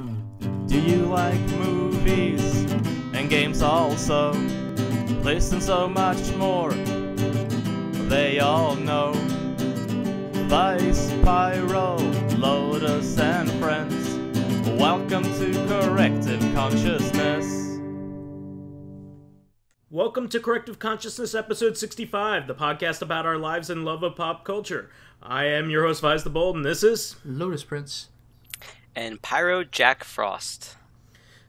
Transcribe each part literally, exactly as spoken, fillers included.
Do you like movies and games also? Listen so much more, they all know. Vice, Pyro, Lotus and friends, welcome to Corrective Consciousness. Welcome to Corrective Consciousness episode sixty-five, the podcast about our lives and love of pop culture. I am your host, Vice the Bold, and this is Lotus Prince. And Pyro Jack Frost.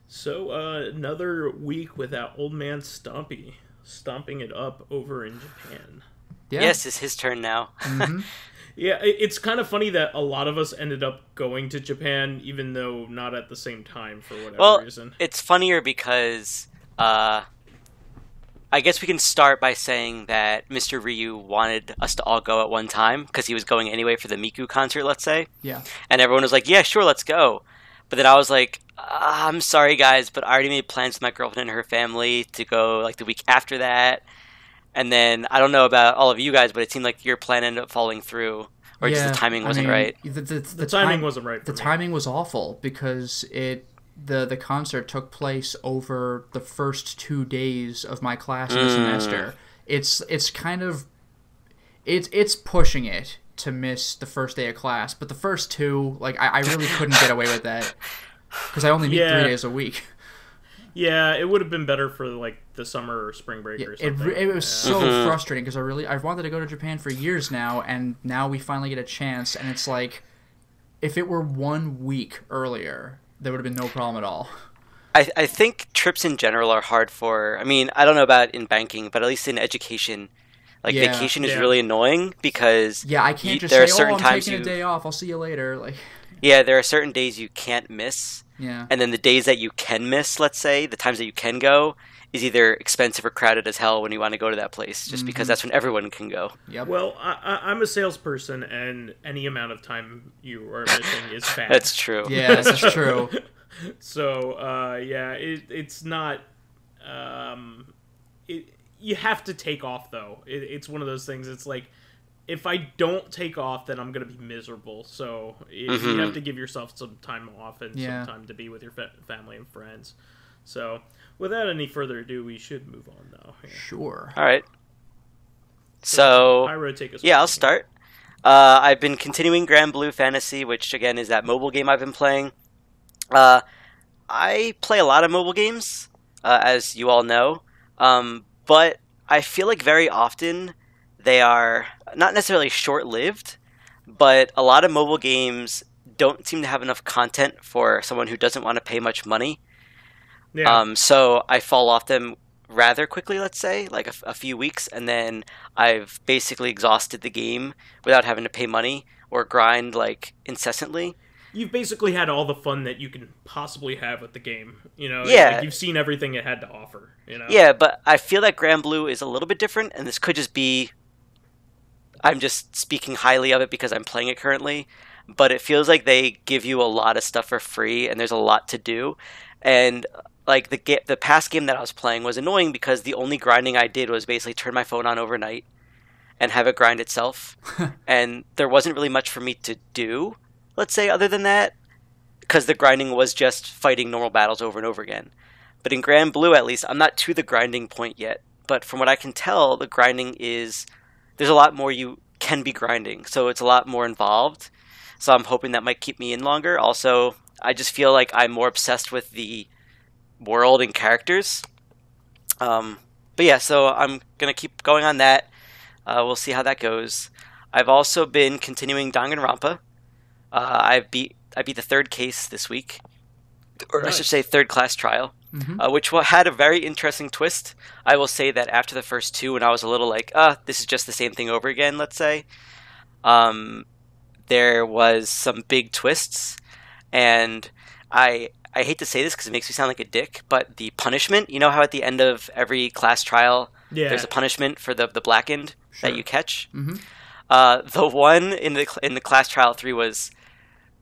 So, uh, another week without Old Man Stompy stomping it up over in Japan. Yeah. Yes, it's his turn now. Mm-hmm. Yeah, it's kind of funny that a lot of us ended up going to Japan, even though not at the same time for whatever well, reason. It's funnier because, uh, I guess we can start by saying that Mister Ryu wanted us to all go at one time because he was going anyway for the Miku concert, let's say. Yeah. And everyone was like, yeah, sure, let's go. But then I was like, ah, I'm sorry, guys, but I already made plans with my girlfriend and her family to go like the week after that. And then I don't know about all of you guys, but it seemed like your plan ended up falling through, or yeah, just the timing wasn't I mean, right. The, the, the, the, the timing time, wasn't right. For the me. timing was awful because it the the concert took place over the first two days of my class mm. semester. It's it's kind of it's it's pushing it to miss the first day of class, but the first two, like I, I really couldn't get away with that because I only meet yeah. three days a week. Yeah, it would have been better for like the summer or spring break yeah, or something. It, it was yeah. so mm-hmm. frustrating because I really I've wanted to go to Japan for years now, and now we finally get a chance, and it's like if it were one week earlier, there would have been no problem at all. I I think trips in general are hard for. I mean, I don't know about in banking, but at least in education, like yeah, vacation yeah. is really annoying because yeah, I can't you, just there say, are certain oh, I'm times taking you, a day off. I'll see you later. Like yeah, there are certain days you can't miss. Yeah. And then the days that you can miss, let's say, the times that you can go, is either expensive or crowded as hell when you want to go to that place, just mm-hmm. because that's when everyone can go. Yep. Well, I, I'm a salesperson, and any amount of time you are missing is bad. That's true. Yeah, that's true. So, uh, yeah, it, it's not... Um, it, you have to take off, though. It, it's one of those things, it's like, if I don't take off, then I'm going to be miserable. So mm-hmm. you have to give yourself some time off and yeah. some time to be with your fa- family and friends. So without any further ado, we should move on now. Yeah. Sure. All right. So, so Pyro, take us yeah, I'll here. start. Uh, I've been continuing Granblue Fantasy, which again is that mobile game I've been playing. Uh, I play a lot of mobile games, uh, as you all know. Um, but I feel like very often they are not necessarily short-lived, but a lot of mobile games don't seem to have enough content for someone who doesn't want to pay much money. Yeah. Um, so I fall off them rather quickly, let's say, like a, a few weeks, and then I've basically exhausted the game without having to pay money or grind like incessantly. You've basically had all the fun that you can possibly have with the game, you know? Yeah. Like you've seen everything it had to offer, you know? Yeah, but I feel that Granblue is a little bit different, and this could just be... I'm just speaking highly of it because I'm playing it currently, but it feels like they give you a lot of stuff for free and there's a lot to do. And like the ga- the past game that I was playing was annoying because the only grinding I did was basically turn my phone on overnight and have it grind itself. And there wasn't really much for me to do, let's say, other than that, because the grinding was just fighting normal battles over and over again. But in Granblue, at least, I'm not to the grinding point yet. But from what I can tell, the grinding is... there's a lot more you can be grinding, so it's a lot more involved. So I'm hoping that might keep me in longer. Also, I just feel like I'm more obsessed with the world and characters. Um, but yeah, so I'm going to keep going on that. Uh, we'll see how that goes. I've also been continuing Danganronpa. Uh, I beat I beat the third case this week, or nice. I should say third class trial. Mm-hmm. Uh, which had a very interesting twist. I will say that after the first two, when I was a little like, ah, this is just the same thing over again, let's say, um, there was some big twists. And I I hate to say this because it makes me sound like a dick, but the punishment, you know how at the end of every class trial, yeah. there's a punishment for the, the blackened sure. that you catch? Mm-hmm. Uh, the one in the in the class trial three was...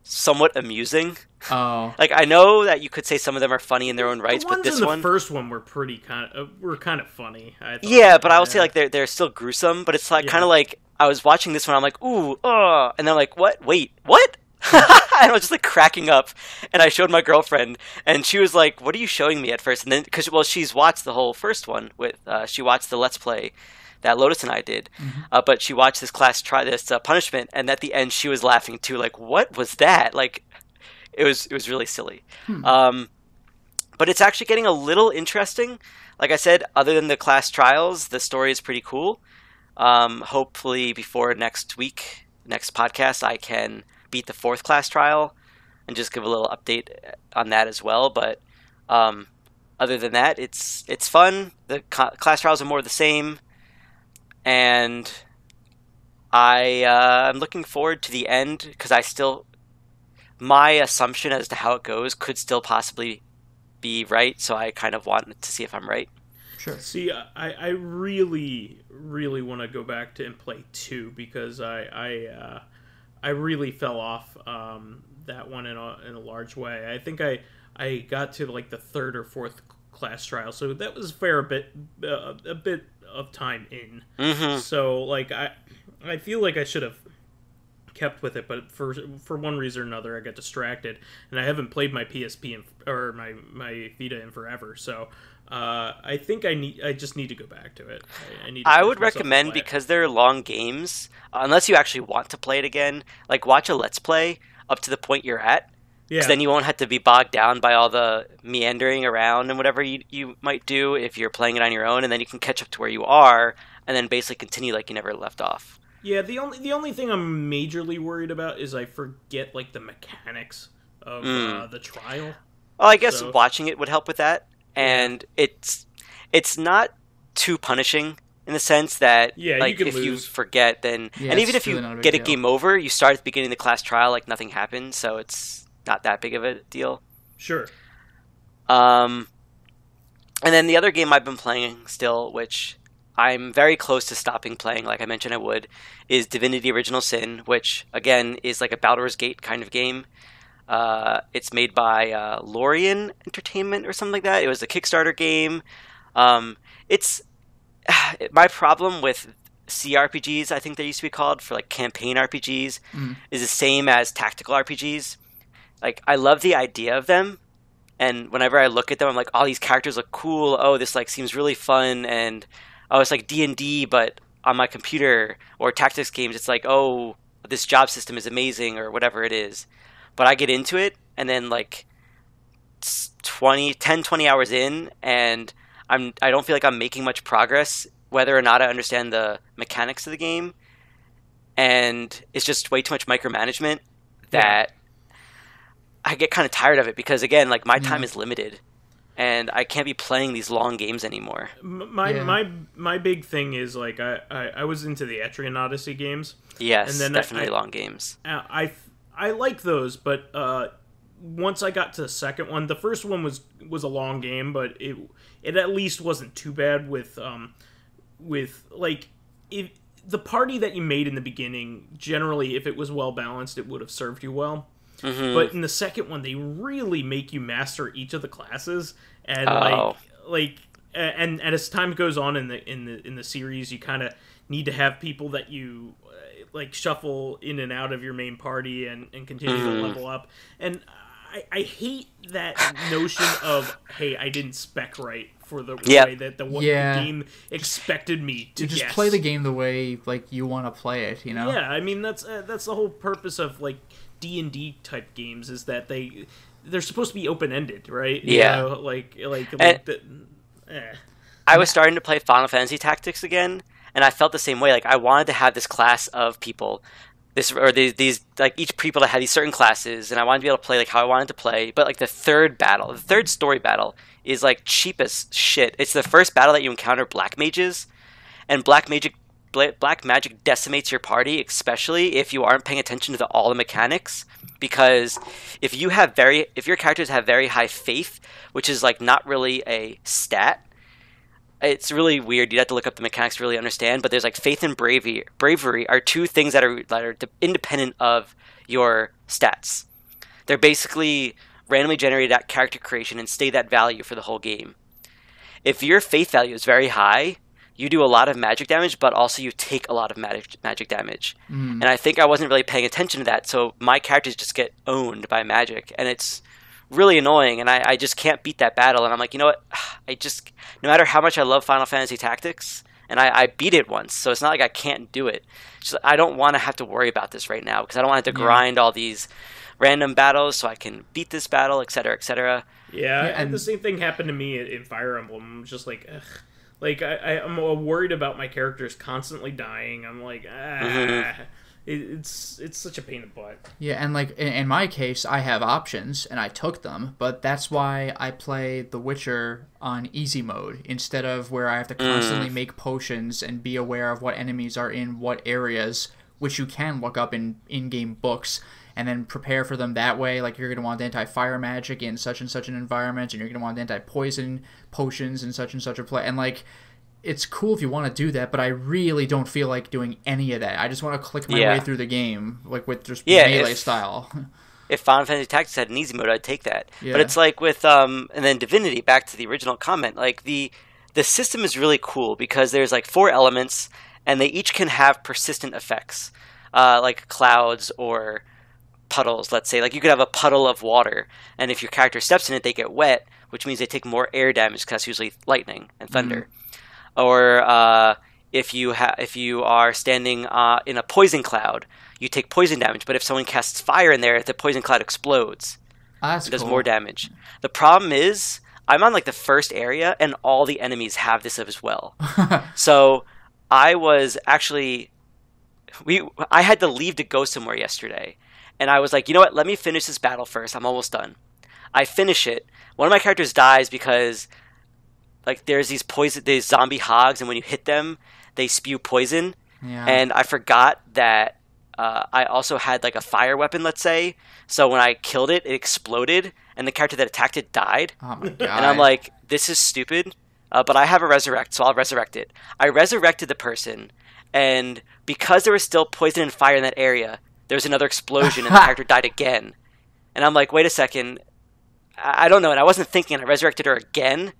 somewhat amusing. Oh, like I know that you could say some of them are funny in their own rights, the but this in one, the first one, were pretty kind of uh, were kind of funny. I thought. Yeah, but I would yeah. say like they're they're still gruesome. But it's like yeah. kind of like I was watching this one, I'm like, ooh, oh, and then I'm like, what? Wait, what? And I was just like cracking up, and I showed my girlfriend, and she was like, "What are you showing me?" at first, and then because well, she's watched the whole first one with uh, she watched the Let's Play that Lotus and I did, mm-hmm. uh, but she watched this class try this uh, punishment, and at the end she was laughing too, like, "What was that?" Like, it was it was really silly. Hmm. Um, but it's actually getting a little interesting. Like I said, other than the class trials, the story is pretty cool. Um, hopefully, before next week, next podcast, I can beat the fourth class trial and just give a little update on that as well. But um, other than that, it's it's fun. The co class trials are more the same, and I uh, I'm looking forward to the end, because I still my assumption as to how it goes could still possibly be right. So I kind of want to see if I'm right. Sure. See, I I really really want to go back to and play two, because I I. Uh... I really fell off um, that one in a, in a large way. I think I I got to like the third or fourth class trial, so that was a fair bit uh, a bit of time in. Mm-hmm. So like I I feel like I should have kept with it, but for for one reason or another, I got distracted, and I haven't played my P S P in, or my my Vita in forever. So uh, I think I need I just need to go back to it. I, I need. To I would recommend, because they're long games, unless you actually want to play it again. Like, watch a Let's Play up to the point you're at, because yeah. then you won't have to be bogged down by all the meandering around and whatever you you might do if you're playing it on your own, and then you can catch up to where you are, and then basically continue like you never left off. Yeah, the only the only thing I'm majorly worried about is I forget like the mechanics of mm. uh, the trial. Well, I guess so. Watching it would help with that, and yeah. it's it's not too punishing in the sense that yeah, like you if lose. you forget, then yeah, and even if you get a, a game over, you start at the beginning of the class trial like nothing happened, so it's not that big of a deal. Sure. Um, and then the other game I've been playing still, which I'm very close to stopping playing, like I mentioned I would, is Divinity Original Sin, which, again, is like a Baldur's Gate kind of game. Uh, it's made by uh, Lorien Entertainment or something like that. It was a Kickstarter game. Um, it's my problem with C R P Gs, I think they used to be called, for like campaign R P Gs, mm. is the same as tactical R P Gs. Like, I love the idea of them, and whenever I look at them, I'm like, oh, these characters look cool. Oh, this like seems really fun, and oh, it's like D and D, but on my computer, or tactics games, it's like, oh, this job system is amazing, or whatever it is. But I get into it, and then like twenty, ten, twenty hours in, and I'm, I don't feel like I'm making much progress, whether or not I understand the mechanics of the game. And it's just way too much micromanagement that yeah. I get kind of tired of it, because, again, like my mm. time is limited. And I can't be playing these long games anymore. My yeah. my my big thing is like I, I, I was into the Etrian Odyssey games. Yes, and then definitely I, long games. I, I I like those, but uh, once I got to the second one, the first one was was a long game, but it it at least wasn't too bad with um with like if the party that you made in the beginning, generally if it was well balanced, it would have served you well. Mm-hmm. But in the second one, they really make you master each of the classes, and oh. like, like, and, and as time goes on in the in the in the series, you kind of need to have people that you uh, like shuffle in and out of your main party and and continue mm-hmm. to level up. And I, I hate that notion of, hey, I didn't spec right for the yep. way that the, one yeah. the game expected me to. You just guess. Play the game the way like you want to play it, you know? Yeah, I mean that's uh, that's the whole purpose of like D and D type games, is that they they're supposed to be open ended, right? Yeah. You know, like like. like the, eh. I was starting to play Final Fantasy Tactics again, and I felt the same way. Like, I wanted to have this class of people, this or these, these like each people that had these certain classes, and I wanted to be able to play like how I wanted to play. But like the third battle, the third story battle, is like cheap as shit. It's the first battle that you encounter black mages, and black magic. Black magic decimates your party, especially if you aren't paying attention to the, all the mechanics. Because if you have very, if your characters have very high faith, which is like not really a stat, it's really weird. You'd have to look up the mechanics to really understand. But there's like faith and bravery. Bravery are two things that are that are independent of your stats. They're basically randomly generated at character creation and stay that value for the whole game. If your faith value is very high, you do a lot of magic damage, but also you take a lot of magic magic damage. Mm. And I think I wasn't really paying attention to that, so my characters just get owned by magic, and it's really annoying, and I, I just can't beat that battle. And I'm like, you know what, I just, no matter how much I love Final Fantasy Tactics, and I, I beat it once, so it's not like I can't do it. Just, I don't want to have to worry about this right now, because I don't want to have to grind yeah. all these random battles so I can beat this battle, et cetera, et cetera. Yeah, yeah, and the same thing happened to me in Fire Emblem. Just like, ugh. Like, I, I'm worried about my characters constantly dying. I'm like, ah. Mm-hmm. it, it's it's such a pain in the butt. Yeah, and like, in, in my case, I have options, and I took them, but that's why I play The Witcher on easy mode, instead of where I have to constantly mm. make potions and be aware of what enemies are in what areas, which you can look up in in-game books, and then prepare for them that way. Like, you're going to want anti-fire magic in such and such an environment, and you're going to want anti-poison potions in such and such a place. And, like, it's cool if you want to do that, but I really don't feel like doing any of that. I just want to click my yeah. way through the game, like, with just yeah, melee if, style. If Final Fantasy Tactics had an easy mode, I'd take that. Yeah. But it's like with, um, and then Divinity, back to the original comment, like, the the system is really cool because there's, like, four elements, and they each can have persistent effects, uh, like clouds or puddles, let's say. Like, you could have a puddle of water, and if your character steps in it, they get wet, which means they take more air damage, because that's usually lightning and thunder. Mm-hmm. Or uh, if you ha if you are standing uh, in a poison cloud, you take poison damage, but if someone casts fire in there, the poison cloud explodes. Oh, that's it does cool. more damage. The problem is, I'm on, like, the first area, and all the enemies have this as well. So I was actually... we I had to leave to go somewhere yesterday. And I was like, you know what? Let me finish this battle first. I'm almost done. I finish it. One of my characters dies because, like, there's these poison, these zombie hogs, and when you hit them, they spew poison. Yeah. And I forgot that uh, I also had, like, a fire weapon, let's say. So when I killed it, it exploded, and the character that attacked it died. Oh my god! And I'm like, this is stupid. Uh, but I have a resurrect, so I'll resurrect it. I resurrected the person, and because there was still poison and fire in that area, there's another explosion, and the character died again. And I'm like, wait a second. I, I don't know. And I wasn't thinking. I resurrected her again.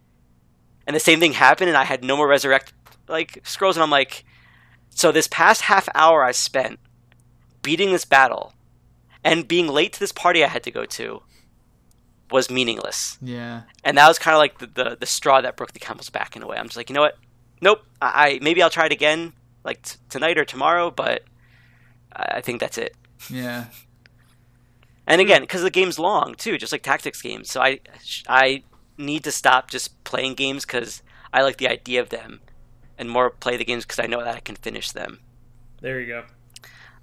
And the same thing happened, and I had no more resurrect like scrolls. And I'm like, so this past half hour I spent beating this battle and being late to this party I had to go to was meaningless. Yeah. And that was kind of like the, the, the straw that broke the camel's back in a way. I'm just like, you know what? Nope. I, I Maybe I'll try it again, like t tonight or tomorrow, but I think that's it. Yeah. And again, because the game's long, too, just like Tactics games. So I I need to stop just playing games because I like the idea of them, and more play the games because I know that I can finish them. There you go.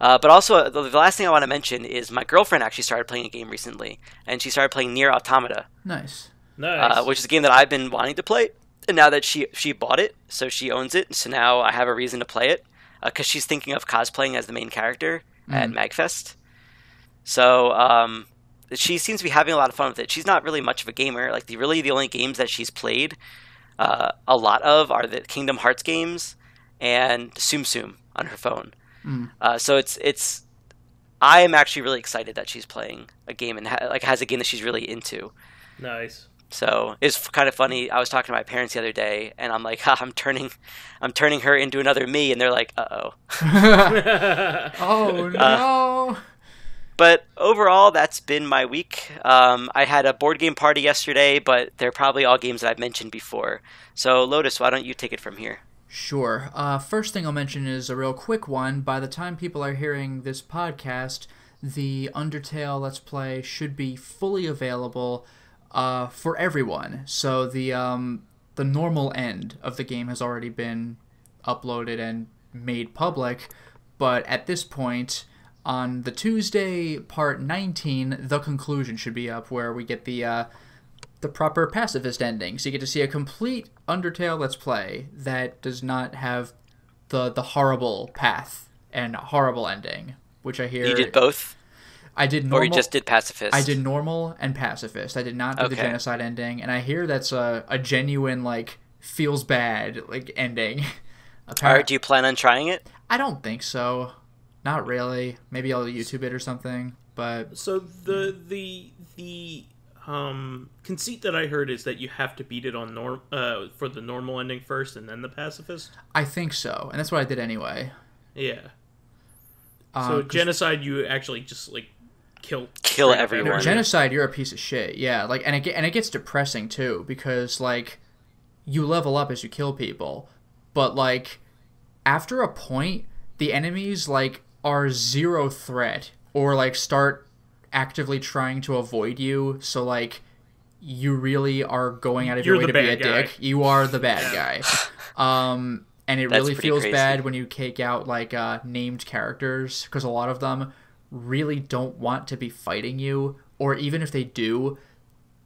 Uh, but also, uh, the, the last thing I want to mention is my girlfriend actually started playing a game recently, and she started playing Nier Automata. Nice. Nice. Uh, which is a game that I've been wanting to play, and now that she, she bought it, so she owns it, so now I have a reason to play it. Because uh, she's thinking of cosplaying as the main character mm. at MagFest. So um, she seems to be having a lot of fun with it. She's not really much of a gamer. Like, the, really the only games that she's played uh, a lot of are the Kingdom Hearts games and Tsum Tsum on her phone. Mm. Uh, so it's it's I am actually really excited that she's playing a game and ha like has a game that she's really into. Nice. So it's kind of funny. I was talking to my parents the other day, and I'm like, ha, I'm turning, I'm turning her into another me, and they're like, uh-oh. Oh, no. Uh, but overall, that's been my week. Um, I had a board game party yesterday, but they're probably all games that I've mentioned before. So, Lotus, why don't you take it from here? Sure. Uh, first thing I'll mention is a real quick one. By the time people are hearing this podcast, the Undertale Let's Play should be fully available Uh, for everyone. So the um, the normal end of the game has already been uploaded and made public, but at this point, on the Tuesday, part nineteen, the conclusion should be up, where we get the uh, the proper pacifist ending. So you get to see a complete Undertale Let's Play that does not have the the horrible path and horrible ending, which I hear... You did both? I did normal, or you just did pacifist? I did normal and pacifist. I did not do okay. the genocide ending, and I hear that's a, a genuine, like, feels bad, like, ending. Apparently. All right, do you plan on trying it? I don't think so. Not really. Maybe I'll YouTube it or something, but... So the, the, the um, conceit that I heard is that you have to beat it on norm uh, for the normal ending first and then the pacifist. I think so, and that's what I did anyway. Yeah. Uh, so genocide, you actually just like kill kill everyone. everyone. Genocide, you're a piece of shit. Yeah, like, and it and it gets depressing too, because like you level up as you kill people, but like after a point, the enemies like are zero threat or like start actively trying to avoid you. So like you really are going out of your way to be a dick. You are the bad guy. Um, and it really feels bad when you take out like uh, named characters, because a lot of them really don't want to be fighting you, or even if they do,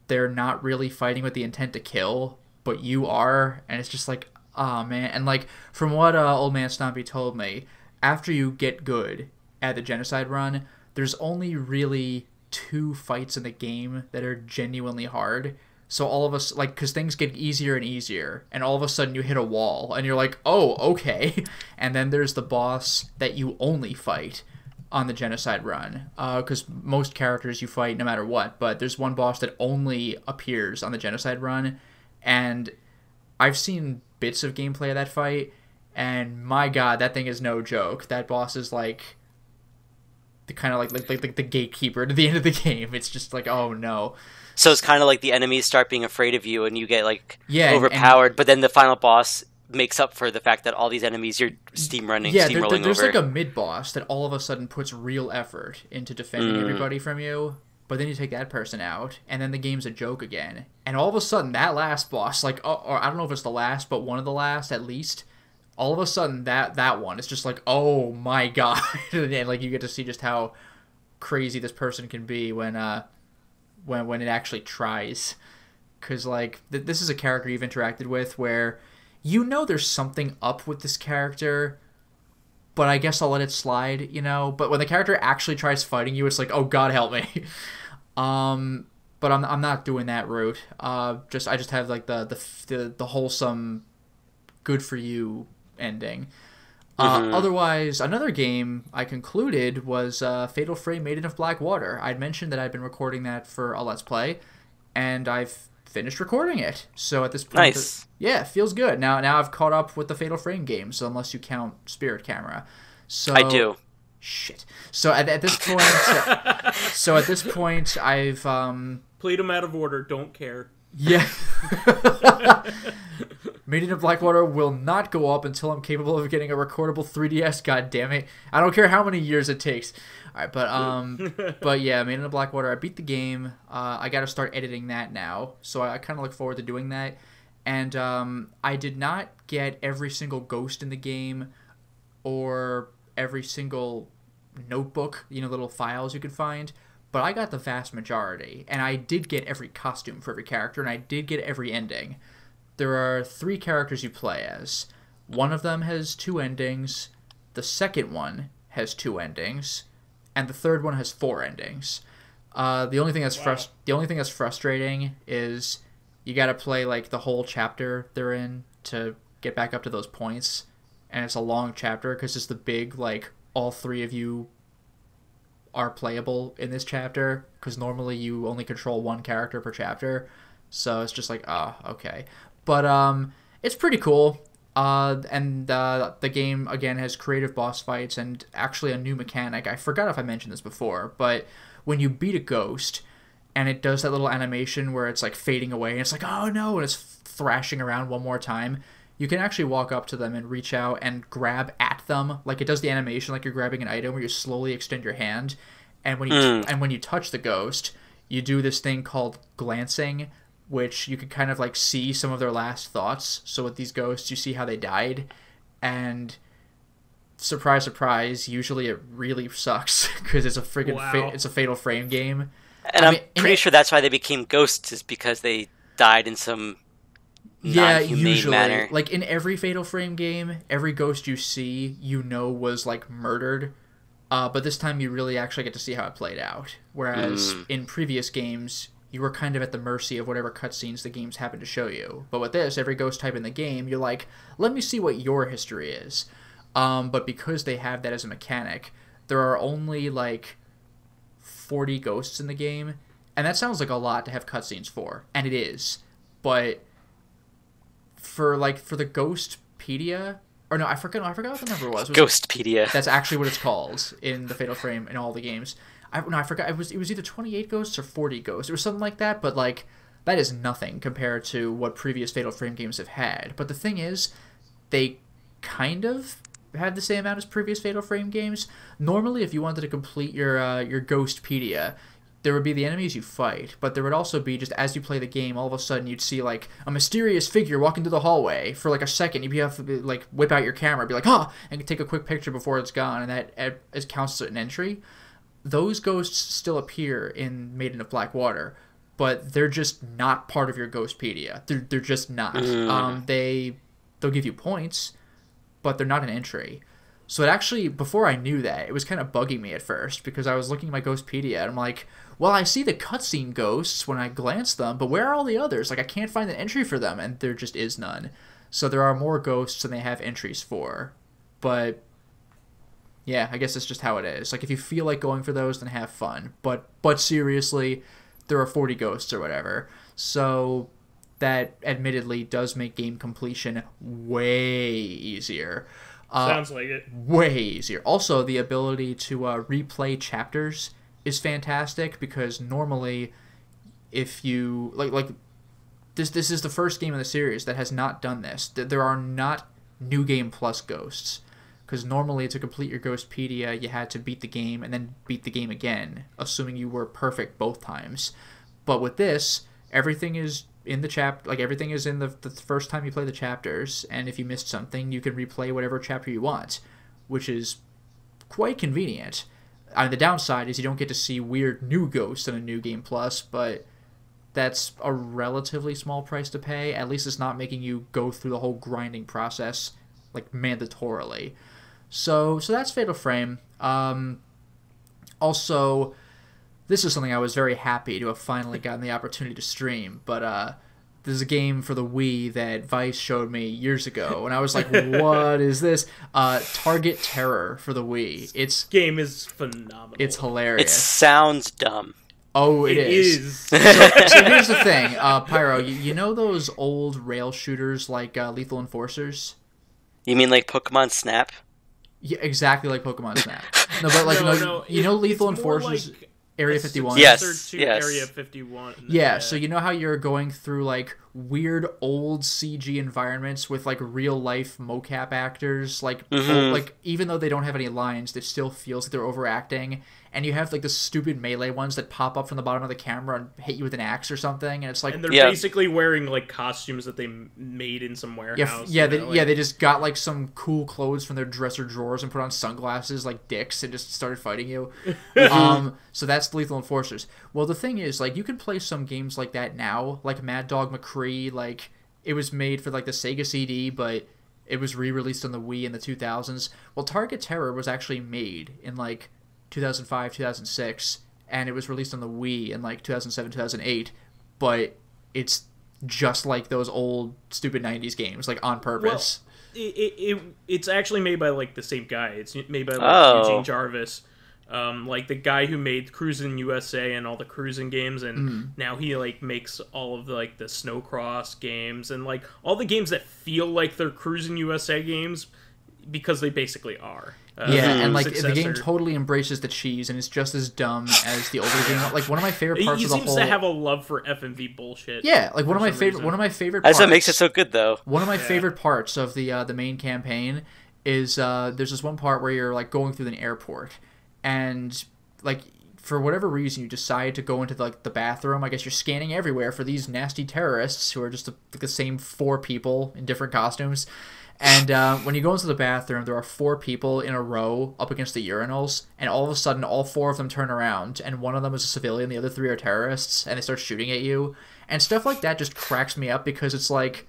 they're not really fighting with the intent to kill, but you are, and it's just like, oh man. And like from what uh, Old Man Stompy told me, after you get good at the genocide run, there's only really two fights in the game that are genuinely hard. So all of us, like, because things get easier and easier, and all of a sudden you hit a wall, and you're like, oh, okay. And then there's the boss that you only fight on the genocide run, because uh, most characters you fight no matter what, but there's one boss that only appears on the genocide run, and I've seen bits of gameplay of that fight, and my god, that thing is no joke. That boss is like the kind of like like, like like the gatekeeper to the end of the game. It's just like, oh no. So it's kind of like the enemies start being afraid of you, and you get like yeah, overpowered. And, and, but then the final boss makes up for the fact that all these enemies you're steam running, yeah, steamrolling over. Yeah, there's like a mid boss that all of a sudden puts real effort into defending mm. everybody from you. But then you take that person out, and then the game's a joke again. And all of a sudden, that last boss, like, oh, or I don't know if it's the last, but one of the last at least. All of a sudden, that that one is just like, oh my god, and like you get to see just how crazy this person can be when uh when when it actually tries, because like th this is a character you've interacted with where you know there's something up with this character, but I guess I'll let it slide, you know. But when the character actually tries fighting you, it's like, oh god, help me. um, but I'm I'm not doing that route. Uh, just I just have like the the the, the wholesome, good for you ending. Uh, mm-hmm. Otherwise, another game I concluded was uh, Fatal Frame: Maiden of Black Water. I'd mentioned that I'd been recording that for a Let's Play, and I've finished recording it. So at this point, nice. Yeah, it feels good. Now, now I've caught up with the Fatal Frame game. So unless you count Spirit Camera, so I do. Shit. So at, at this point, so, so at this point, I've um, played them out of order. Don't care. Yeah. Maiden of Blackwater will not go up until I'm capable of getting a recordable three D S, goddammit. I don't care how many years it takes. Alright, but um but yeah, Maiden of Blackwater, I beat the game. Uh I gotta start editing that now. So I, I kinda look forward to doing that. And um I did not get every single ghost in the game or every single notebook, you know, little files you could find. But I got the vast majority, and I did get every costume for every character, and I did get every ending. There are three characters you play as. One of them has two endings, the second one has two endings, and the third one has four endings. Uh, the only thing that's frust the only thing that's frustrating is you got to play like the whole chapter they're in to get back up to those points, and it's a long chapter because it's the big like all three of you are playable in this chapter, because normally you only control one character per chapter, so it's just like, ah, oh, okay. But um it's pretty cool, uh and uh the game again has creative boss fights and actually a new mechanic. I forgot if I mentioned this before, but when you beat a ghost and it does that little animation where it's like fading away and it's like, oh no, and it's thrashing around one more time, you can actually walk up to them and reach out and grab at them. Like, it does the animation like you're grabbing an item where you slowly extend your hand. And when you, mm. and when you touch the ghost, you do this thing called glancing, which you can kind of, like, see some of their last thoughts. So with these ghosts, you see how they died. And surprise, surprise, usually it really sucks because it's a friggin' wow. fa it's a Fatal Frame game. And I I'm mean, pretty and sure that's why they became ghosts, is because they died in some... yeah, usually manner. Like in every Fatal Frame game, every ghost you see, you know, was like murdered, uh but this time you really actually get to see how it played out, whereas mm. in previous games you were kind of at the mercy of whatever cutscenes the games happened to show you. But with this, every ghost type in the game, you're like, let me see what your history is. Um but because they have that as a mechanic, there are only like forty ghosts in the game. And that sounds like a lot to have cutscenes for, and it is. But for like for the Ghostpedia, or no, I forgot. I forgot what the number was. was Ghostpedia. It, that's actually what it's called in the Fatal Frame and all the games. I no, I forgot. It was it was either twenty-eight ghosts or forty ghosts or something like that. But like that is nothing compared to what previous Fatal Frame games have had. But the thing is, they kind of had the same amount as previous Fatal Frame games. Normally, if you wanted to complete your uh, your Ghostpedia, there would be the enemies you fight, but there would also be, just as you play the game, all of a sudden you'd see, like, a mysterious figure walking through the hallway for, like, a second. You'd have to, like, whip out your camera, be like, ah, and take a quick picture before it's gone, and that it counts as an entry. Those ghosts still appear in Maiden of Black Water, but they're just not part of your Ghostpedia. They're, they're just not. Mm. Um, they, they'll give you points, but they're not an entry. So it actually, before I knew that, it was kind of bugging me at first, because I was looking at my Ghostpedia, and I'm like, well, I see the cutscene ghosts when I glance them, but where are all the others? Like, I can't find an entry for them, and there just is none. So there are more ghosts than they have entries for. But, yeah, I guess that's just how it is. Like, if you feel like going for those, then have fun. But, but seriously, there are forty ghosts or whatever. So that, admittedly, does make game completion way easier. Uh, Sounds like it. Way easier. Also, the ability to uh, replay chapters is fantastic, because normally, if you like, like this, this is the first game in the series that has not done this. There are not New Game Plus ghosts, because normally to complete your Ghostpedia, you had to beat the game and then beat the game again, assuming you were perfect both times. But with this, everything is in the chapter, like everything is in the, the first time you play the chapters, and if you missed something, you can replay whatever chapter you want, which is quite convenient. I mean, the downside is you don't get to see weird new ghosts in a New Game Plus, but that's a relatively small price to pay. At least it's not making you go through the whole grinding process, like, mandatorily. So, so that's Fatal Frame. Um, also, this is something I was very happy to have finally gotten the opportunity to stream, but uh, this is a game for the Wii that Vice showed me years ago, and I was like, what is this? Uh, Target Terror for the Wii. It's game is phenomenal. It's hilarious. It sounds dumb. Oh, it, it is. is. So, so here's the thing, uh, Pyro, you, you know those old rail shooters like uh, Lethal Enforcers? You mean like Pokemon Snap? Yeah, exactly like Pokemon Snap. No, but like, no, you know, no, you know Lethal Enforcers... Like... Area fifty-one? Yes, yes. Area fifty-one. Yeah, yeah, so you know how you're going through, like, weird old C G environments with, like, real-life mocap actors? Like, mm-hmm. old, like, even though they don't have any lines, it still feels like they're overacting. And you have, like, the stupid melee ones that pop up from the bottom of the camera and hit you with an axe or something. And it's like... And they're yeah. basically wearing, like, costumes that they made in some warehouse. Yeah, yeah, you know, they, like... yeah, they just got, like, some cool clothes from their dresser drawers and put on sunglasses, like, dicks, and just started fighting you. um, so that's Lethal Enforcers. Well, the thing is, like, you can play some games like that now, like Mad Dog McCree. Like, it was made for, like, the Sega C D, but it was re-released on the Wii in the two thousands. Well, Target Terror was actually made in, like, two thousand five, two thousand six, and it was released on the Wii in, like, two thousand seven, two thousand eight, but it's just like those old stupid nineties games, like, on purpose. Well, it, it, it's actually made by, like, the same guy. It's made by, like, oh. Eugene Jarvis. Um, like, the guy who made Cruising U S A and all the cruising games, and mm. now he, like, makes all of, the, like, the Snowcross games, and, like, all the games that feel like they're Cruising U S A games, because they basically are. Uh, yeah, and, like, successor. The game totally embraces the cheese, and it's just as dumb as the older game. Like, one of my favorite parts he of the whole... He seems to have a love for F M V bullshit. Yeah, like, one of my favorite one of my favorite parts... That's what makes it so good, though. One of my yeah. favorite parts of the, uh, the main campaign is, uh, there's this one part where you're, like, going through an airport, and, like, for whatever reason, you decide to go into, the, like, the bathroom. I guess you're scanning everywhere for these nasty terrorists who are just the, the same four people in different costumes. And uh, when you go into the bathroom, there are four people in a row up against the urinals, and all of a sudden, all four of them turn around, and one of them is a civilian, the other three are terrorists, and they start shooting at you. And stuff like that just cracks me up, because it's like,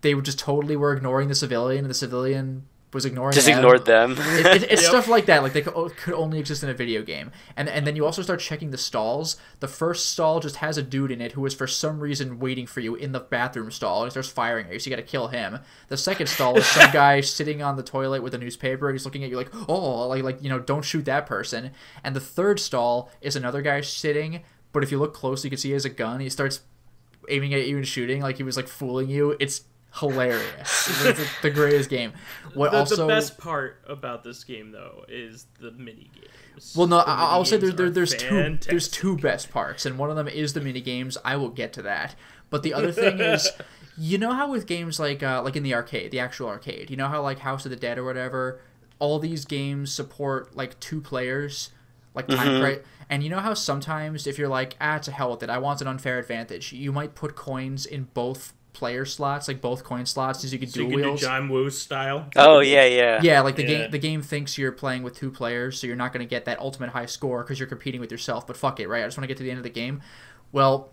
they just totally were ignoring the civilian, and the civilian... was ignoring just them. ignored them. it, it, it's yep. stuff like that. Like, they could only exist in a video game. And and then you also start checking the stalls. The first stall just has a dude in it who is for some reason waiting for you in the bathroom stall, and he starts firing at you, so you gotta kill him. The second stall is some guy sitting on the toilet with a newspaper, and he's looking at you like, oh, like, like you know, don't shoot that person. And the third stall is another guy sitting, But if you look close, you can see he has a gun. He starts aiming at you and shooting like he was like fooling you. It's hilarious. It's like the greatest game. What the, also the best part about this game though is the mini games. Well, no, the I'll say there, there there's fantastic. two there's two best parts, and one of them is the mini games. I will get to that. But the other thing is, you know how with games like uh, like in the arcade, the actual arcade, you know how like House of the Dead or whatever, all these games support like two players, like time mm-hmm. right. And you know how sometimes if you're like, ah, to hell with it, I want an unfair advantage, you might put coins in both player slots, like both coin slots, as you could so dual you can wheels. Do John Woo style. Oh yeah, yeah. Yeah, like the yeah. game, the game thinks you're playing with two players, so you're not going to get that ultimate high score because you're competing with yourself. But fuck it, right? I just want to get to the end of the game. Well,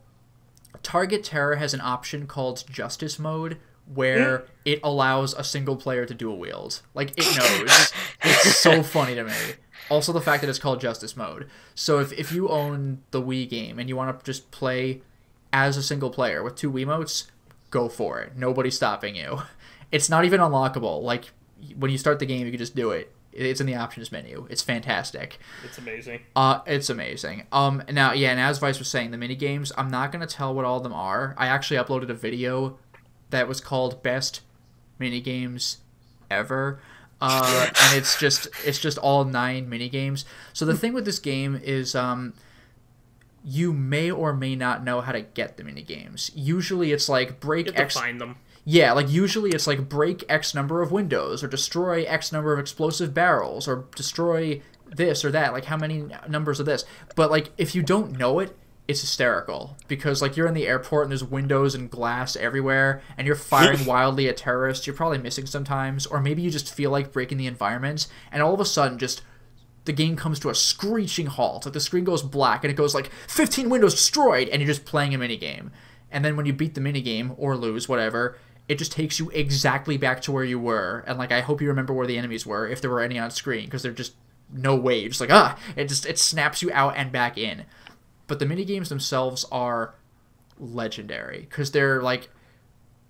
Target Terror has an option called Justice Mode, where mm. it allows a single player to dual wield. Like, it knows. It's so funny to me. Also, the fact that it's called Justice Mode. So if, if you own the Wii game and you want to just play as a single player with two Wiimotes, go for it. Nobody's stopping you. It's not even unlockable. Like, when you start the game, you can just do it. It's in the options menu. It's fantastic. It's amazing. Uh, it's amazing. Um, now, yeah, and as Vice was saying, the minigames, I'm not going to tell what all of them are. I actually uploaded a video that was called Best Minigames Ever. Uh, and it's just it's just all nine minigames. So the thing with this game is um, you may or may not know how to get the minigames. Usually it's like break you have X... to find them. Yeah, like usually it's like break X number of windows, or destroy X number of explosive barrels, or destroy this or that, like how many numbers of this. But like if you don't know it, it's hysterical because like you're in the airport and there's windows and glass everywhere and you're firing wildly at terrorists. You're probably missing sometimes, or maybe you just feel like breaking the environment, and all of a sudden just the game comes to a screeching halt. Like the screen goes black and it goes like fifteen windows destroyed, and you're just playing a minigame. And then when you beat the minigame or lose, whatever, it just takes you exactly back to where you were. And like I hope you remember where the enemies were if there were any on screen, because they're just no way. You're just like ah, it just it snaps you out and back in. But the minigames themselves are legendary because they're like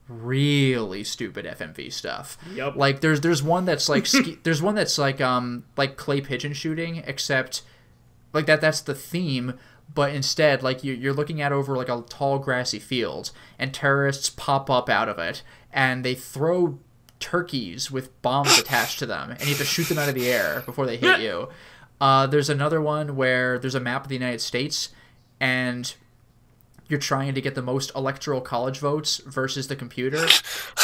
really stupid F M V stuff. Yep. Like there's there's one that's like ski, there's one that's like um like clay pigeon shooting, except like that that's the theme, but instead like you you're looking at over like a tall grassy field and terrorists pop up out of it and they throw turkeys with bombs attached to them and you have to shoot them out of the air before they hit you. Uh, there's another one where there's a map of the United States, and you're trying to get the most electoral college votes versus the computer.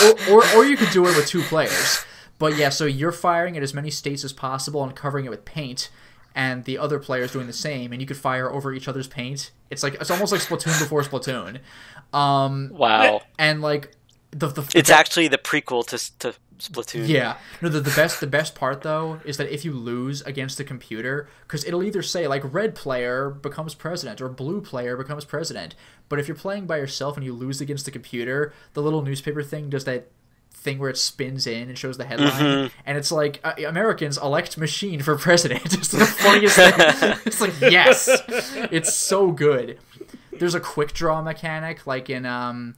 Or, or, or you could do it with two players. But yeah, so you're firing at as many states as possible and covering it with paint, and the other player's doing the same, and you could fire over each other's paint. It's like it's almost like Splatoon before Splatoon. Um, wow. And like the, the it's actually the prequel to to Splatoon. Yeah. No, the, the best the best part though is that if you lose against the computer, because it'll either say like red player becomes president or blue player becomes president. But if you're playing by yourself and you lose against the computer, the little newspaper thing does that thing where it spins in and shows the headline, mm-hmm. and it's like uh, Americans elect machine for president. It's the funniest thing. It's like yes, it's so good. There's a quick draw mechanic like in um.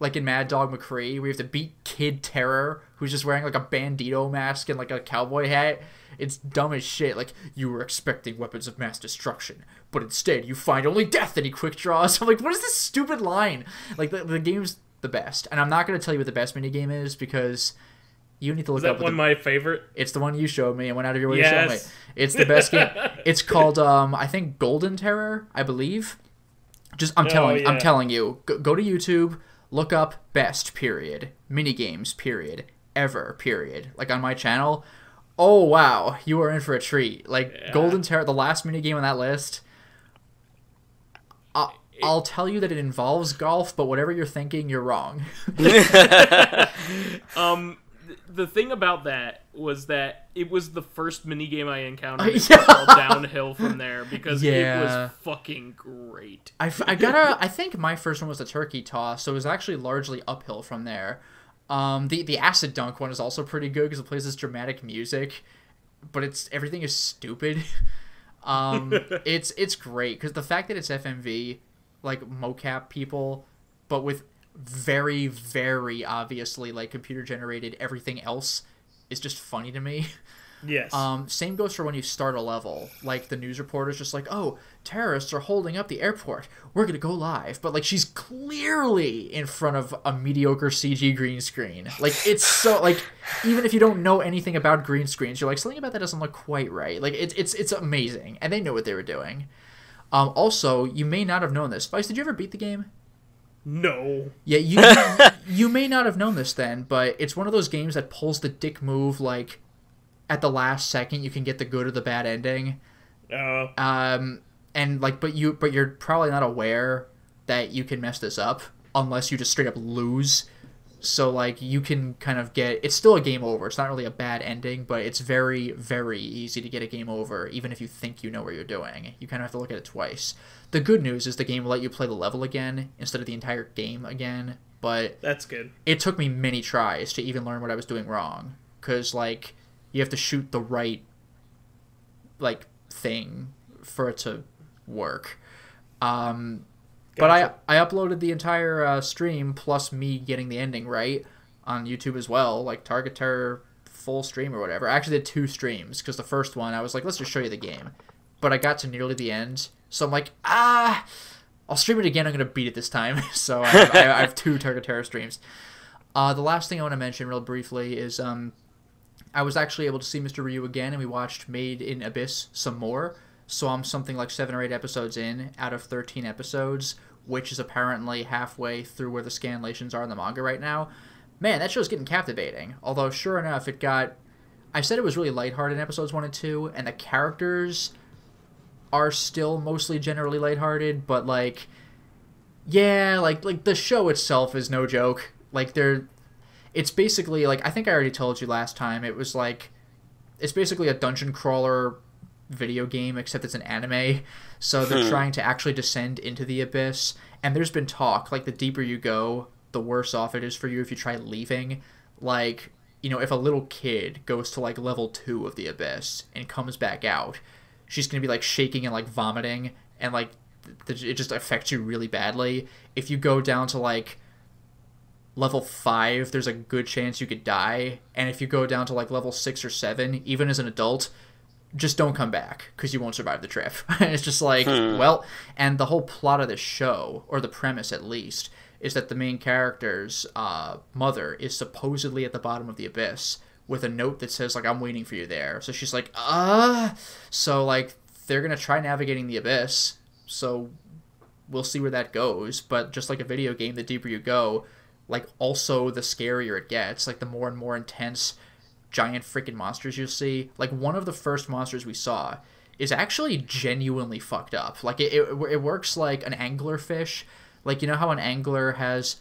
like in Mad Dog McCree, where you have to beat Kid Terror, who's just wearing like a bandito mask and like a cowboy hat. It's dumb as shit. Like, you were expecting weapons of mass destruction, but instead you find only death and he quick draws. I'm like, what is this stupid line? Like, the, the game's the best. And I'm not going to tell you what the best minigame is because you need to look is that up. That one the, my favorite? It's the one you showed me and went out of your way yes. to show me. It's the best game. It's called, um, I think, Golden Terror, I believe. Just, I'm, oh, telling, yeah. I'm telling you, go, go to YouTube. Look up best, period, minigames, period, ever, period, like on my channel. Oh, wow, you are in for a treat. Like, yeah. Golden Terror, the last minigame on that list, I'll, it, I'll tell you that it involves golf, but whatever you're thinking, you're wrong. um, the thing about that was that it was the first minigame I encountered. It yeah. all downhill from there because yeah. it was fucking great. I, I gotta. I think my first one was the turkey toss, so it was actually largely uphill from there. Um, the the acid dunk one is also pretty good because it plays this dramatic music, but it's everything is stupid. Um, it's it's great because the fact that it's F M V, like mocap people, but with very very obviously like computer generated everything else. It's just funny to me. Yes. Um, same goes for when you start a level. Like, the news reporter's just like, oh, terrorists are holding up the airport. We're going to go live. But, like, she's clearly in front of a mediocre C G green screen. Like, it's so, like, even if you don't know anything about green screens, you're like, something about that doesn't look quite right. Like, it's, it's, it's amazing. And they know what they were doing. Um, also, you may not have known this. Vice, did you ever beat the game? No. Yeah, you, you may not have known this then, but it's one of those games that pulls the dick move, like, at the last second you can get the good or the bad ending. Uh, um, and like, but you, but you're probably not aware that you can mess this up unless you just straight up lose. So like, you can kind of get, it's still a game over. It's not really a bad ending, but it's very, very easy to get a game over. Even if you think you know what you're doing, you kind of have to look at it twice. The good news is the game will let you play the level again instead of the entire game again. But that's good. It took me many tries to even learn what I was doing wrong. 'Cause like, you have to shoot the right, like, thing for it to work. Um, gotcha. But I I uploaded the entire uh, stream, plus me getting the ending right, on YouTube as well. Like, target terror full stream or whatever. I actually did two streams, because the first one, I was like, let's just show you the game. But I got to nearly the end, so I'm like, ah, I'll stream it again, I'm going to beat it this time. So I have, I have two target terror streams. Uh, the last thing I want to mention real briefly is... um. I was actually able to see Mister Ryu again, and we watched Made in Abyss some more. So I'm something like seven or eight episodes in out of thirteen episodes, which is apparently halfway through where the scanlations are in the manga right now. Man, that show's getting captivating. Although, sure enough, it got... I said it was really lighthearted in episodes one and two, and the characters are still mostly generally lighthearted, but, like... Yeah, like, like the show itself is no joke. Like, they're... It's basically, like, I think I already told you last time, it was, like, it's basically a dungeon crawler video game, except it's an anime, so they're trying to actually descend into the abyss, and there's been talk, like, the deeper you go, the worse off it is for you if you try leaving. Like, you know, if a little kid goes to, like, level two of the abyss and comes back out, she's gonna be, like, shaking and, like, vomiting, and, like, th- it just affects you really badly. If you go down to, like... level five, there's a good chance you could die, and if you go down to like level six or seven, even as an adult, just don't come back because you won't survive the trip. It's just like, hmm. well, and the whole plot of the show, or the premise at least, is that the main character's uh mother is supposedly at the bottom of the abyss with a note that says like, I'm waiting for you there. So she's like, ah, so like they're gonna try navigating the abyss, so we'll see where that goes. But just like a video game, the deeper you go, like, also the scarier it gets, like, the more and more intense giant freaking monsters you see. Like, one of the first monsters we saw is actually genuinely fucked up. Like, it, it, it works like an anglerfish. Like, you know how an angler has...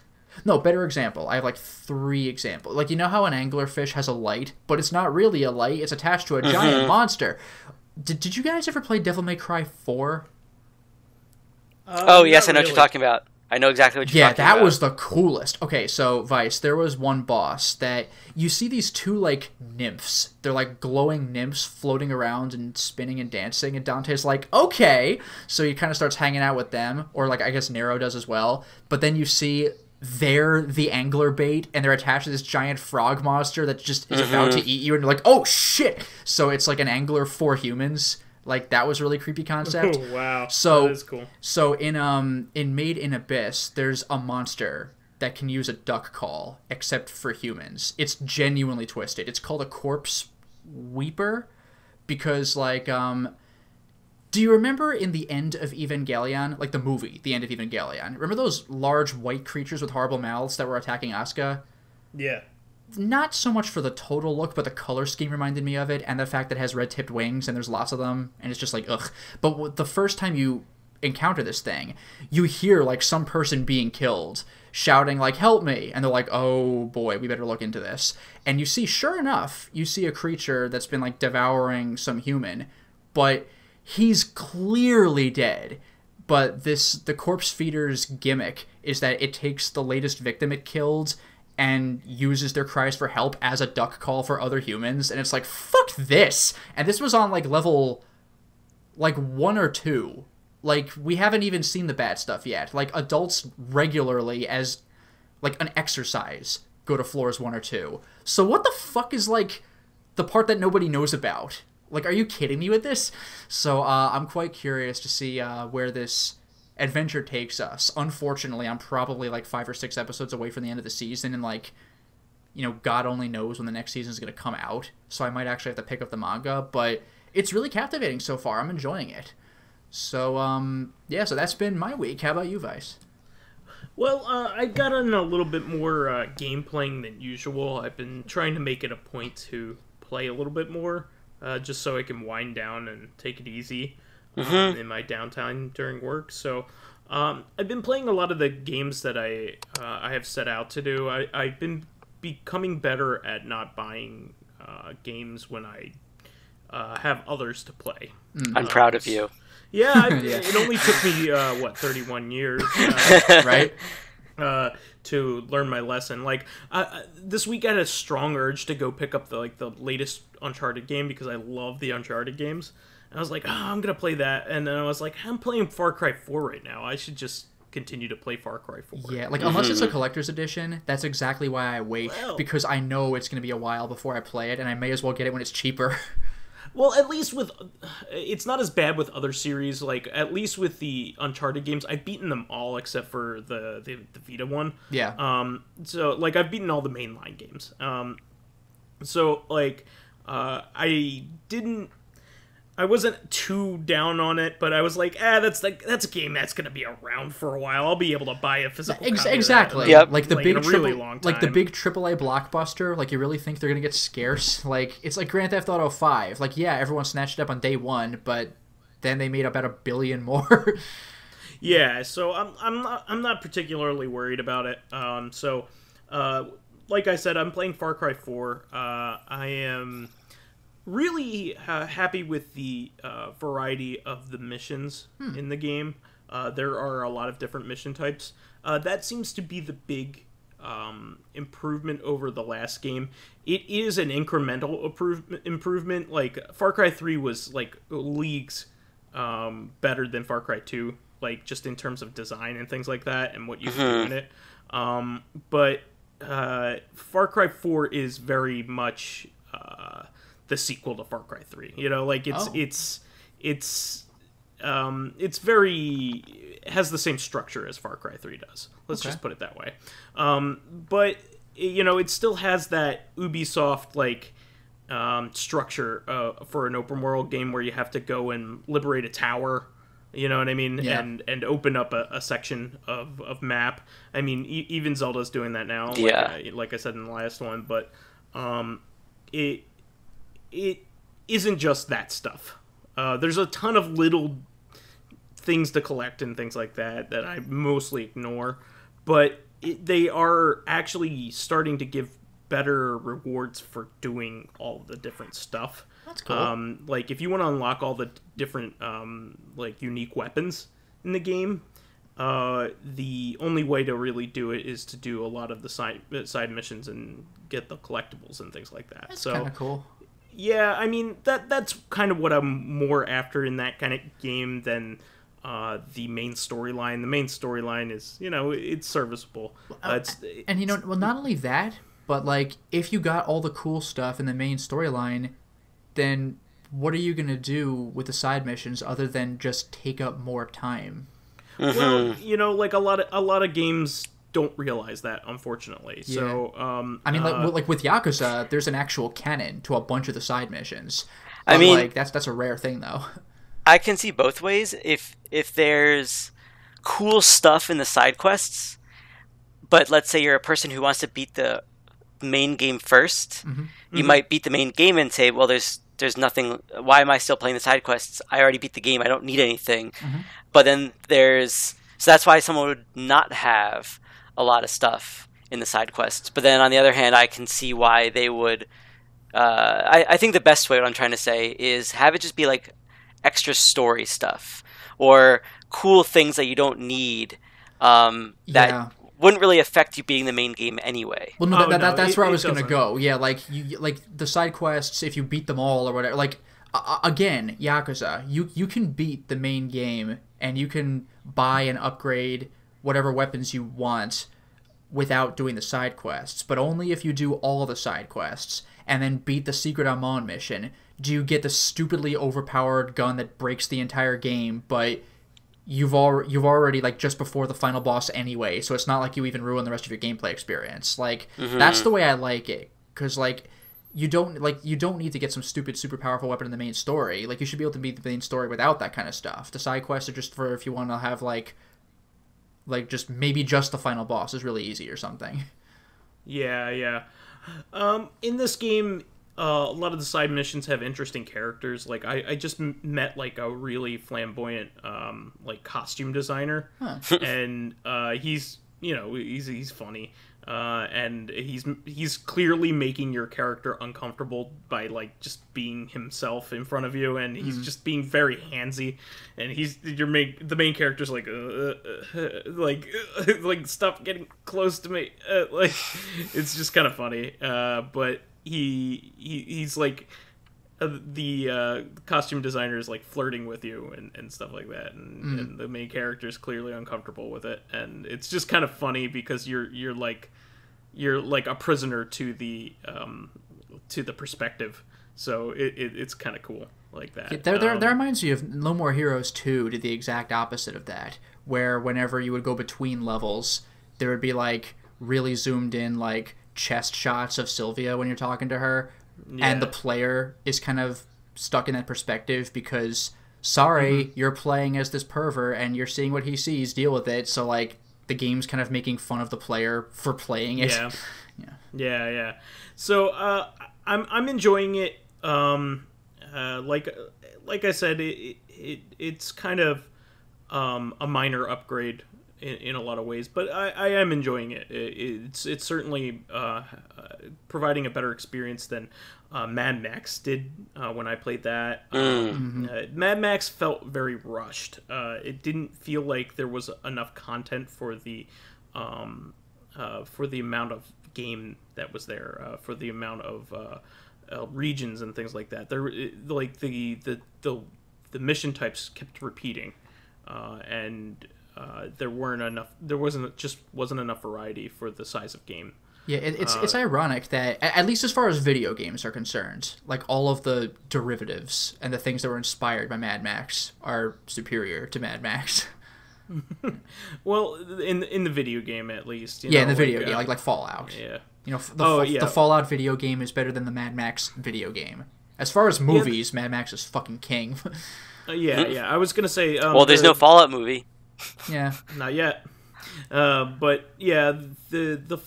No, better example. I have, like, three examples. Like, you know how an anglerfish has a light, but it's not really a light. It's attached to a mm-hmm. giant monster. Did, did you guys ever play Devil May Cry four? Uh, oh, yes, I know really. What you're talking about. I know exactly what you're yeah, talking about. Yeah, that was the coolest. Okay, so, Vice, there was one boss that... You see these two, like, nymphs. They're, like, glowing nymphs floating around and spinning and dancing. And Dante's like, okay! So he kind of starts hanging out with them. Or, like, I guess Nero does as well. But then you see they're the angler bait. And they're attached to this giant frog monster that just is mm-hmm. about to eat you. And you're like, oh, shit! So it's like an angler for humans. Like, that was a really creepy concept. Oh, wow. So, that is cool. So in um in Made in Abyss, there's a monster that can use a duck call, except for humans. It's genuinely twisted. It's called a corpse weeper because, like, um, do you remember in the end of Evangelion, like the movie, the end of Evangelion? Remember those large white creatures with horrible mouths that were attacking Asuka? Yeah. Not so much for the total look, but the color scheme reminded me of it, and the fact that it has red-tipped wings, and there's lots of them, and it's just like, ugh. But the first time you encounter this thing, you hear, like, some person being killed, shouting, like, help me! And they're like, oh, boy, we better look into this. And you see, sure enough, you see a creature that's been, like, devouring some human, but he's clearly dead. But this, the corpse feeder's gimmick is that it takes the latest victim it killed and uses their cries for help as a duck call for other humans, and it's like, fuck this! And this was on, like, level, like, one or two. Like, we haven't even seen the bad stuff yet. Like, adults regularly, as, like, an exercise, go to floors one or two. So what the fuck is, like, the part that nobody knows about. Like, are you kidding me with this? So uh, I'm quite curious to see uh, where this adventure takes us. Unfortunately, I'm probably like five or six episodes away from the end of the season, and like, you know, God only knows when the next season is going to come out. So I might actually have to pick up the manga, but it's really captivating so far. I'm enjoying it. So, um, yeah, so that's been my week. How about you, Vice? Well, uh, I got in a little bit more uh, game playing than usual. I've been trying to make it a point to play a little bit more, uh, just so I can wind down and take it easy mm-hmm. um, in my downtime during work. So um, I've been playing a lot of the games that I uh, I have set out to do. I, I've been becoming better at not buying uh, games when I uh, have others to play. Mm. I'm uh, proud of you. Yeah, I, yeah, it only took me, uh, what, thirty-one years, uh, right, uh, to learn my lesson. Like, uh, this week I had a strong urge to go pick up the, like, the latest Uncharted game because I love the Uncharted games. And I was like, oh, I'm going to play that. And then I was like, I'm playing Far Cry four right now. I should just continue to play Far Cry four. Yeah, like, unless it's a collector's edition, that's exactly why I wait, well, because I know it's going to be a while before I play it, and I may as well get it when it's cheaper. Well, at least with, it's not as bad with other series. Like, at least with the Uncharted games, I've beaten them all except for the the, the Vita one. Yeah. Um. So, like, I've beaten all the mainline games. Um. So, like, uh, I didn't, I wasn't too down on it, but I was like, ah, that's like that's a game that's gonna be around for a while. I'll be able to buy a physical Ex copy exactly. Yep. Like the like big triple, really long time. Like the big triple A blockbuster. Like, you really think they're gonna get scarce? Like, it's like Grand Theft Auto five. Like, yeah, everyone snatched it up on day one, but then they made about a billion more. Yeah, so I'm I'm not I'm not particularly worried about it. Um, so, uh, like I said, I'm playing Far Cry four. Uh, I am really uh, happy with the uh, variety of the missions hmm. in the game. Uh, there are a lot of different mission types. Uh, that seems to be the big um, improvement over the last game. It is an incremental improve improvement. Like, Far Cry three was like leagues um, better than Far Cry two, like, just in terms of design and things like that and what you can do in it. Um, but uh, Far Cry four is very much Uh, the sequel to Far Cry three, you know, like, it's, oh. it's, it's, um, it's very, it has the same structure as Far Cry three does. Let's okay. just put it that way. Um, but, you know, it still has that Ubisoft, like, um, structure, uh, for an open world game where you have to go and liberate a tower, you know what I mean? Yeah. And, and open up a, a section of, of map. I mean, e even Zelda's doing that now, yeah. like, I, like I said in the last one, but, um, it, it isn't just that stuff. Uh, there's a ton of little things to collect and things like that that I mostly ignore, but it, they are actually starting to give better rewards for doing all the different stuff. That's cool. Um, like, if you want to unlock all the different, um, like, unique weapons in the game, uh, the only way to really do it is to do a lot of the side, side missions and get the collectibles and things like that. That's so kind of cool. Yeah, I mean, that that's kind of what I'm more after in that kind of game than uh, the main storyline. The main storyline is, you know, it's serviceable. Uh, it's, it's, and, you know, well, not only that, but, like, if you got all the cool stuff in the main storyline, then what are you going to do with the side missions other than just take up more time? Mm-hmm. Well, you know, like, a lot of, a lot of games don't realize that, unfortunately. Yeah. So um I mean, like, uh, like with Yakuza, there's an actual canon to a bunch of the side missions. But I mean, like, that's that's a rare thing though. I can see both ways. If if there's cool stuff in the side quests, but let's say you're a person who wants to beat the main game first, mm-hmm. you mm-hmm. might beat the main game and say, well, there's there's nothing, why am I still playing the side quests? I already beat the game, I don't need anything. Mm-hmm. But then there's, so that's why someone would not have a lot of stuff in the side quests. But then on the other hand, I can see why they would, uh, I, I think the best way, what I'm trying to say, is have it just be like extra story stuff or cool things that you don't need, um, that yeah. wouldn't really affect you beating the main game anyway. Well, no, that, oh, that, no. that's it, where I was going to go. Yeah, like, you, like the side quests, if you beat them all or whatever, like, uh, again, Yakuza, you, you can beat the main game and you can buy and upgrade whatever weapons you want without doing the side quests, but only if you do all the side quests and then beat the Secret Amon mission do you get the stupidly overpowered gun that breaks the entire game, but you've al- you've already, like, just before the final boss anyway, so it's not like you even ruin the rest of your gameplay experience. Like, mm-hmm. that's the way I like it, because, like, you don't, like, you don't need to get some stupid, super powerful weapon in the main story. Like, you should be able to beat the main story without that kind of stuff. The side quests are just for if you want to have, like, like, just maybe just the final boss is really easy or something. Yeah, yeah. Um, in this game, uh, a lot of the side missions have interesting characters. Like, I, I just met, like, a really flamboyant, um, like, costume designer. Huh. And, uh, he's, you know, he's, he's funny. Uh, and he's he's clearly making your character uncomfortable by, like, just being himself in front of you, and he's mm-hmm. just being very handsy, and he's your main the main character's like uh, uh, uh, like uh, like stop getting close to me, uh, like it's just kind of funny. Uh, but he, he he's like uh, the uh, costume designer is like flirting with you and, and stuff like that, and, mm-hmm. and the main character's clearly uncomfortable with it, and it's just kind of funny because you're you're like. You're like a prisoner to the um, to the perspective, so it, it it's kind of cool like that. Yeah, there, there, um, that reminds me of No More Heroes two did the exact opposite of that, where whenever you would go between levels, there would be like really zoomed in like chest shots of Sylvia when you're talking to her, yeah. and the player is kind of stuck in that perspective because sorry, mm-hmm. you're playing as this pervert and you're seeing what he sees. Deal with it. So like. The game's kind of making fun of the player for playing it. Yeah, yeah, yeah. yeah. So uh, I'm I'm enjoying it. Um, uh, like like I said, it, it it's kind of um, a minor upgrade in, in a lot of ways, but I, I am enjoying it. it. It's it's certainly uh, providing a better experience than uh, Mad Max did uh, when I played that. Mm. Um, uh, Mad Max felt very rushed. Uh, it didn't feel like there was enough content for the um, uh, for the amount of game that was there, uh, for the amount of uh, uh, regions and things like that. There, it, like the, the the the mission types kept repeating, uh, and uh, there weren't enough. There wasn't just wasn't enough variety for the size of game. Yeah, it, it's uh, it's ironic that, at least as far as video games are concerned, like all of the derivatives and the things that were inspired by Mad Max are superior to Mad Max. Well, in in the video game at least. You yeah, know, in the video like, game, uh, like like Fallout. Yeah. You know, the, oh, yeah. the Fallout video game is better than the Mad Max video game. As far as movies, yeah. Mad Max is fucking king. uh, yeah, yeah. I was gonna say. Um, well, there's the, no Fallout movie. Yeah. Not yet. Uh, but yeah, the the.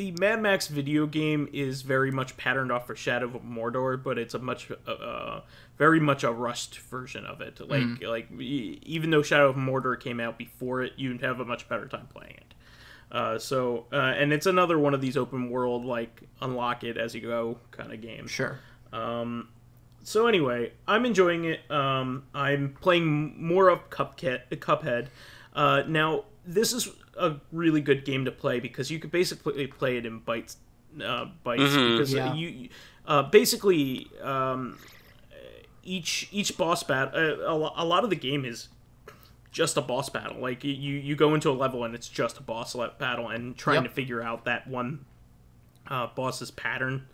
The Mad Max video game is very much patterned off for Shadow of Mordor, but it's a much, uh, very much a rushed version of it. Like, mm. like even though Shadow of Mordor came out before it, you'd have a much better time playing it. Uh, so, uh, and it's another one of these open world, like unlock it as you go kind of game. Sure. Um, so anyway, I'm enjoying it. Um, I'm playing more of Cuphead. Uh, now this is a really good game to play because you could basically play it in bites, uh, bites mm-hmm, because yeah. you uh, basically um, each each boss battle. Uh, a lot of the game is just a boss battle. Like you, you go into a level and it's just a boss battle and trying yep. to figure out that one uh, boss's pattern.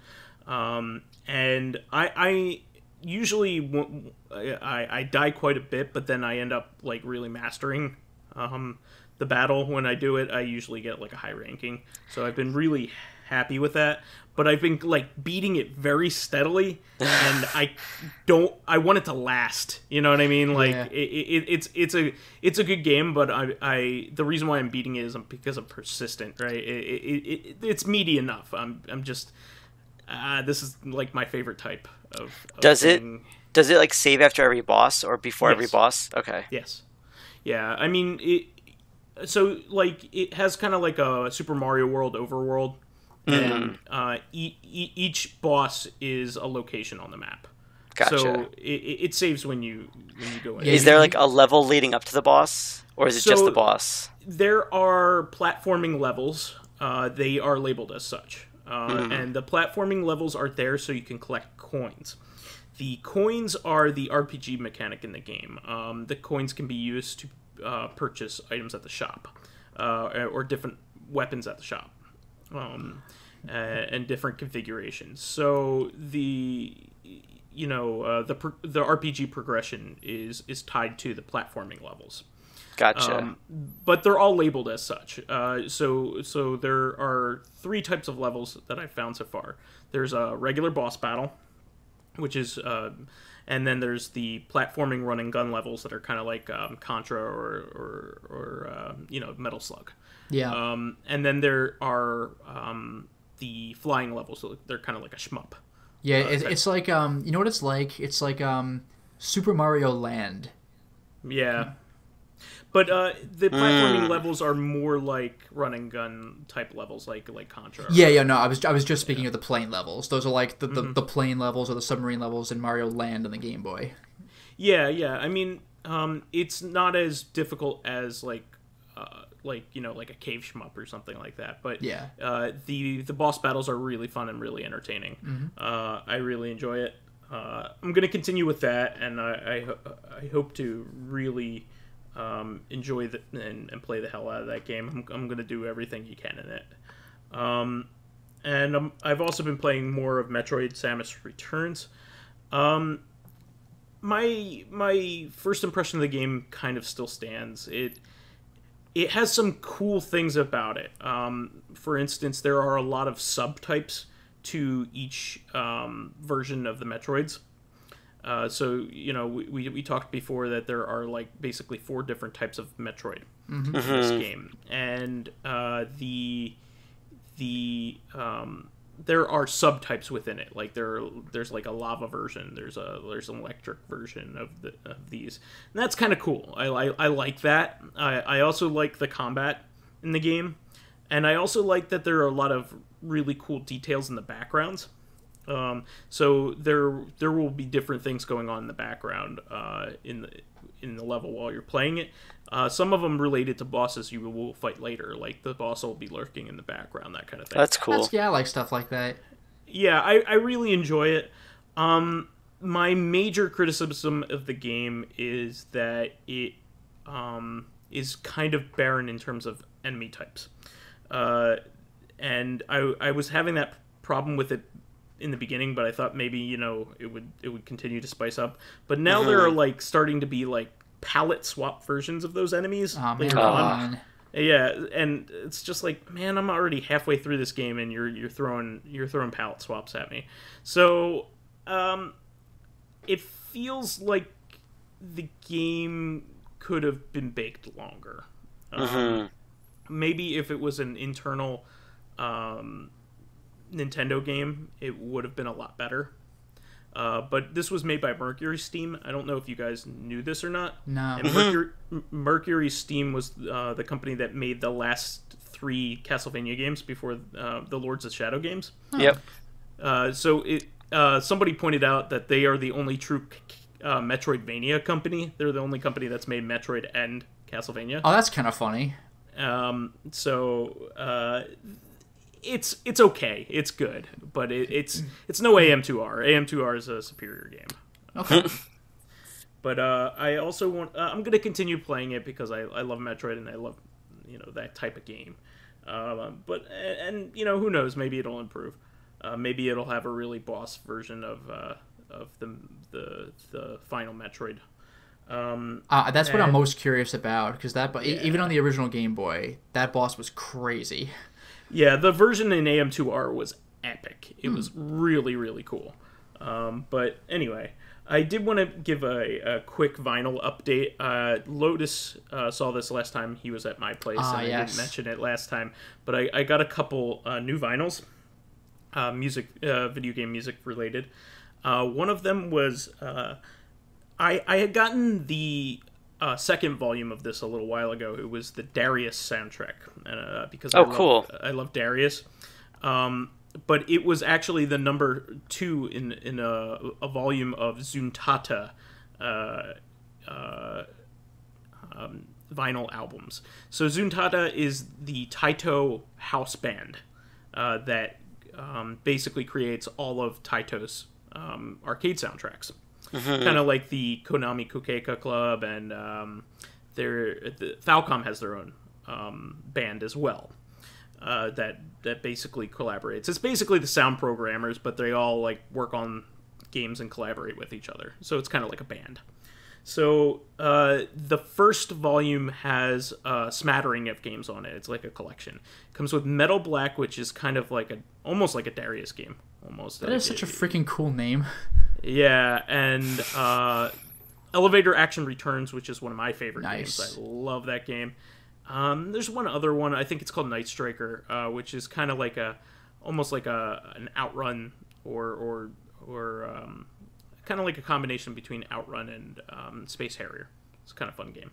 Um, and I, I usually I, I die quite a bit, but then I end up like really mastering. Um, The battle, when I do it, I usually get, like, a high ranking. So I've been really happy with that. But I've been, like, beating it very steadily. And I don't... I want it to last. You know what I mean? Like, yeah. it, it, it's it's a it's a good game, but I, I the reason why I'm beating it is because I'm persistent, right? It, it, it, it's meaty enough. I'm I'm just... Uh, this is, like, my favorite type of... of does thing. it... Does it, like, save after every boss or before yes. every boss? Okay. Yes. Yeah, I mean... it. So, like, it has kind of like a Super Mario World overworld, and uh, e e each boss is a location on the map. Gotcha. So it, it saves when you when you go in. Is there like a level leading up to the boss, or is it so just the boss? There are platforming levels. Uh, they are labeled as such, uh, mm-hmm. and the platforming levels are there so you can collect coins. The coins are the R P G mechanic in the game. Um, the coins can be used to Uh, purchase items at the shop uh, or different weapons at the shop, um, uh, and different configurations. So the you know uh, the the R P G progression is is tied to the platforming levels. Gotcha. Um, but they're all labeled as such. Uh, so so there are three types of levels that I've found so far. There's a regular boss battle, which is, uh, and then there's the platforming run and gun levels that are kind of like um, Contra or or, or uh, you know Metal Slug. Yeah. Um, and then there are um, the flying levels. So they're kind of like a shmup. Yeah, uh, it's, it's like um, you know what it's like. It's like um, Super Mario Land. Yeah. But uh, the platforming mm. levels are more like run and gun type levels, like like Contra. Yeah, yeah, no, I was I was just speaking yeah. of the plane levels. Those are like the, the, mm-hmm. the plane levels or the submarine levels in Mario Land on the Game Boy. Yeah, yeah. I mean, um, it's not as difficult as like uh, like you know like a cave shmup or something like that. But yeah, uh, the the boss battles are really fun and really entertaining. Mm-hmm. Uh, I really enjoy it. Uh, I'm gonna continue with that, and I I, I hope to really. Um, enjoy the, and, and play the hell out of that game. I'm, I'm going to do everything you can in it. Um, and I'm, I've also been playing more of Metroid Samus Returns. Um, my my first impression of the game kind of still stands. It it has some cool things about it. Um, for instance, there are a lot of subtypes to each um, version of the Metroids. Uh, so, you know, we, we, we talked before that there are, like, basically four different types of Metroid mm-hmm. in this game. And uh, the the um, there are subtypes within it. Like, there are, there's, like, a lava version. There's a there's an electric version of, the, of these. And that's kind of cool. I, I, I like that. I, I also like the combat in the game. And I also like that there are a lot of really cool details in the backgrounds. Um, so there, there will be different things going on in the background, uh, in the, in the level while you're playing it. Uh, some of them related to bosses you will fight later, like the boss will be lurking in the background, that kind of thing. That's cool. That's, yeah, I like stuff like that. Yeah, I, I really enjoy it. Um, my major criticism of the game is that it, um, is kind of barren in terms of enemy types. Uh, and I, I was having that problem with it in the beginning, but I thought maybe, you know, it would it would continue to spice up. But now mm-hmm. there are, like, starting to be, like, palette swap versions of those enemies. Oh, man. On. Yeah, and it's just like, man, I'm already halfway through this game, and you're you're throwing you're throwing palette swaps at me. So, um, it feels like the game could have been baked longer. Mm-hmm. Um, maybe if it was an internal, um. Nintendo game, it would have been a lot better. Uh, but this was made by Mercury Steam. I don't know if you guys knew this or not. No. And Mercury, Mercury Steam was uh, the company that made the last three Castlevania games before uh, the Lords of Shadow games. Oh. Yep. Uh, so it uh, somebody pointed out that they are the only true uh, Metroidvania company. They're the only company that's made Metroid and Castlevania. Oh, that's kind of funny. Um, so... Uh, It's it's okay. It's good, but it, it's it's no A M two R. A M two R is a superior game. Okay. But uh, I also want. Uh, I'm gonna continue playing it because I, I love Metroid and I love you know that type of game. Uh, but and, and you know who knows? Maybe it'll improve. Uh, maybe it'll have a really boss version of uh, of the the the final Metroid. Um, uh, that's and, what I'm most curious about because that. But yeah. Even on the original Game Boy, that boss was crazy. Yeah, the version in A M two R was epic. It mm. was really, really cool. Um, but anyway, I did want to give a, a quick vinyl update. Uh, Lotus uh, saw this last time he was at my place, ah, and I yes. didn't mention it last time. But I, I got a couple uh, new vinyls, uh, music, uh, video game music related. Uh, one of them was uh, I, I had gotten the... Uh, second volume of this a little while ago. It was the Darius soundtrack uh, because oh, I love, cool. I love Darius, um, but it was actually the number two in in a, a volume of Zuntata uh, uh, um, vinyl albums. So Zuntata is the Taito house band uh, that um, basically creates all of Taito's um, arcade soundtracks. Mm-hmm. Kind of like the Konami Kokeika Club, and um, their the, Falcom has their own um, band as well. uh, that that basically collaborates. It's basically the sound programmers, but they all like work on games and collaborate with each other. So it's kind of like a band. So uh, the first volume has a smattering of games on it. It's like a collection. It comes with Metal Black, which is kind of like a almost like a Darius game. Almost. That is such a freaking cool name. Yeah, and uh, Elevator Action Returns, which is one of my favorite nice. games. I love that game. Um, there's one other one. I think it's called Night Striker, uh, which is kind of like a almost like a an Outrun or or or. Um, Kind of like a combination between Outrun and um, Space Harrier. It's a kind of fun game.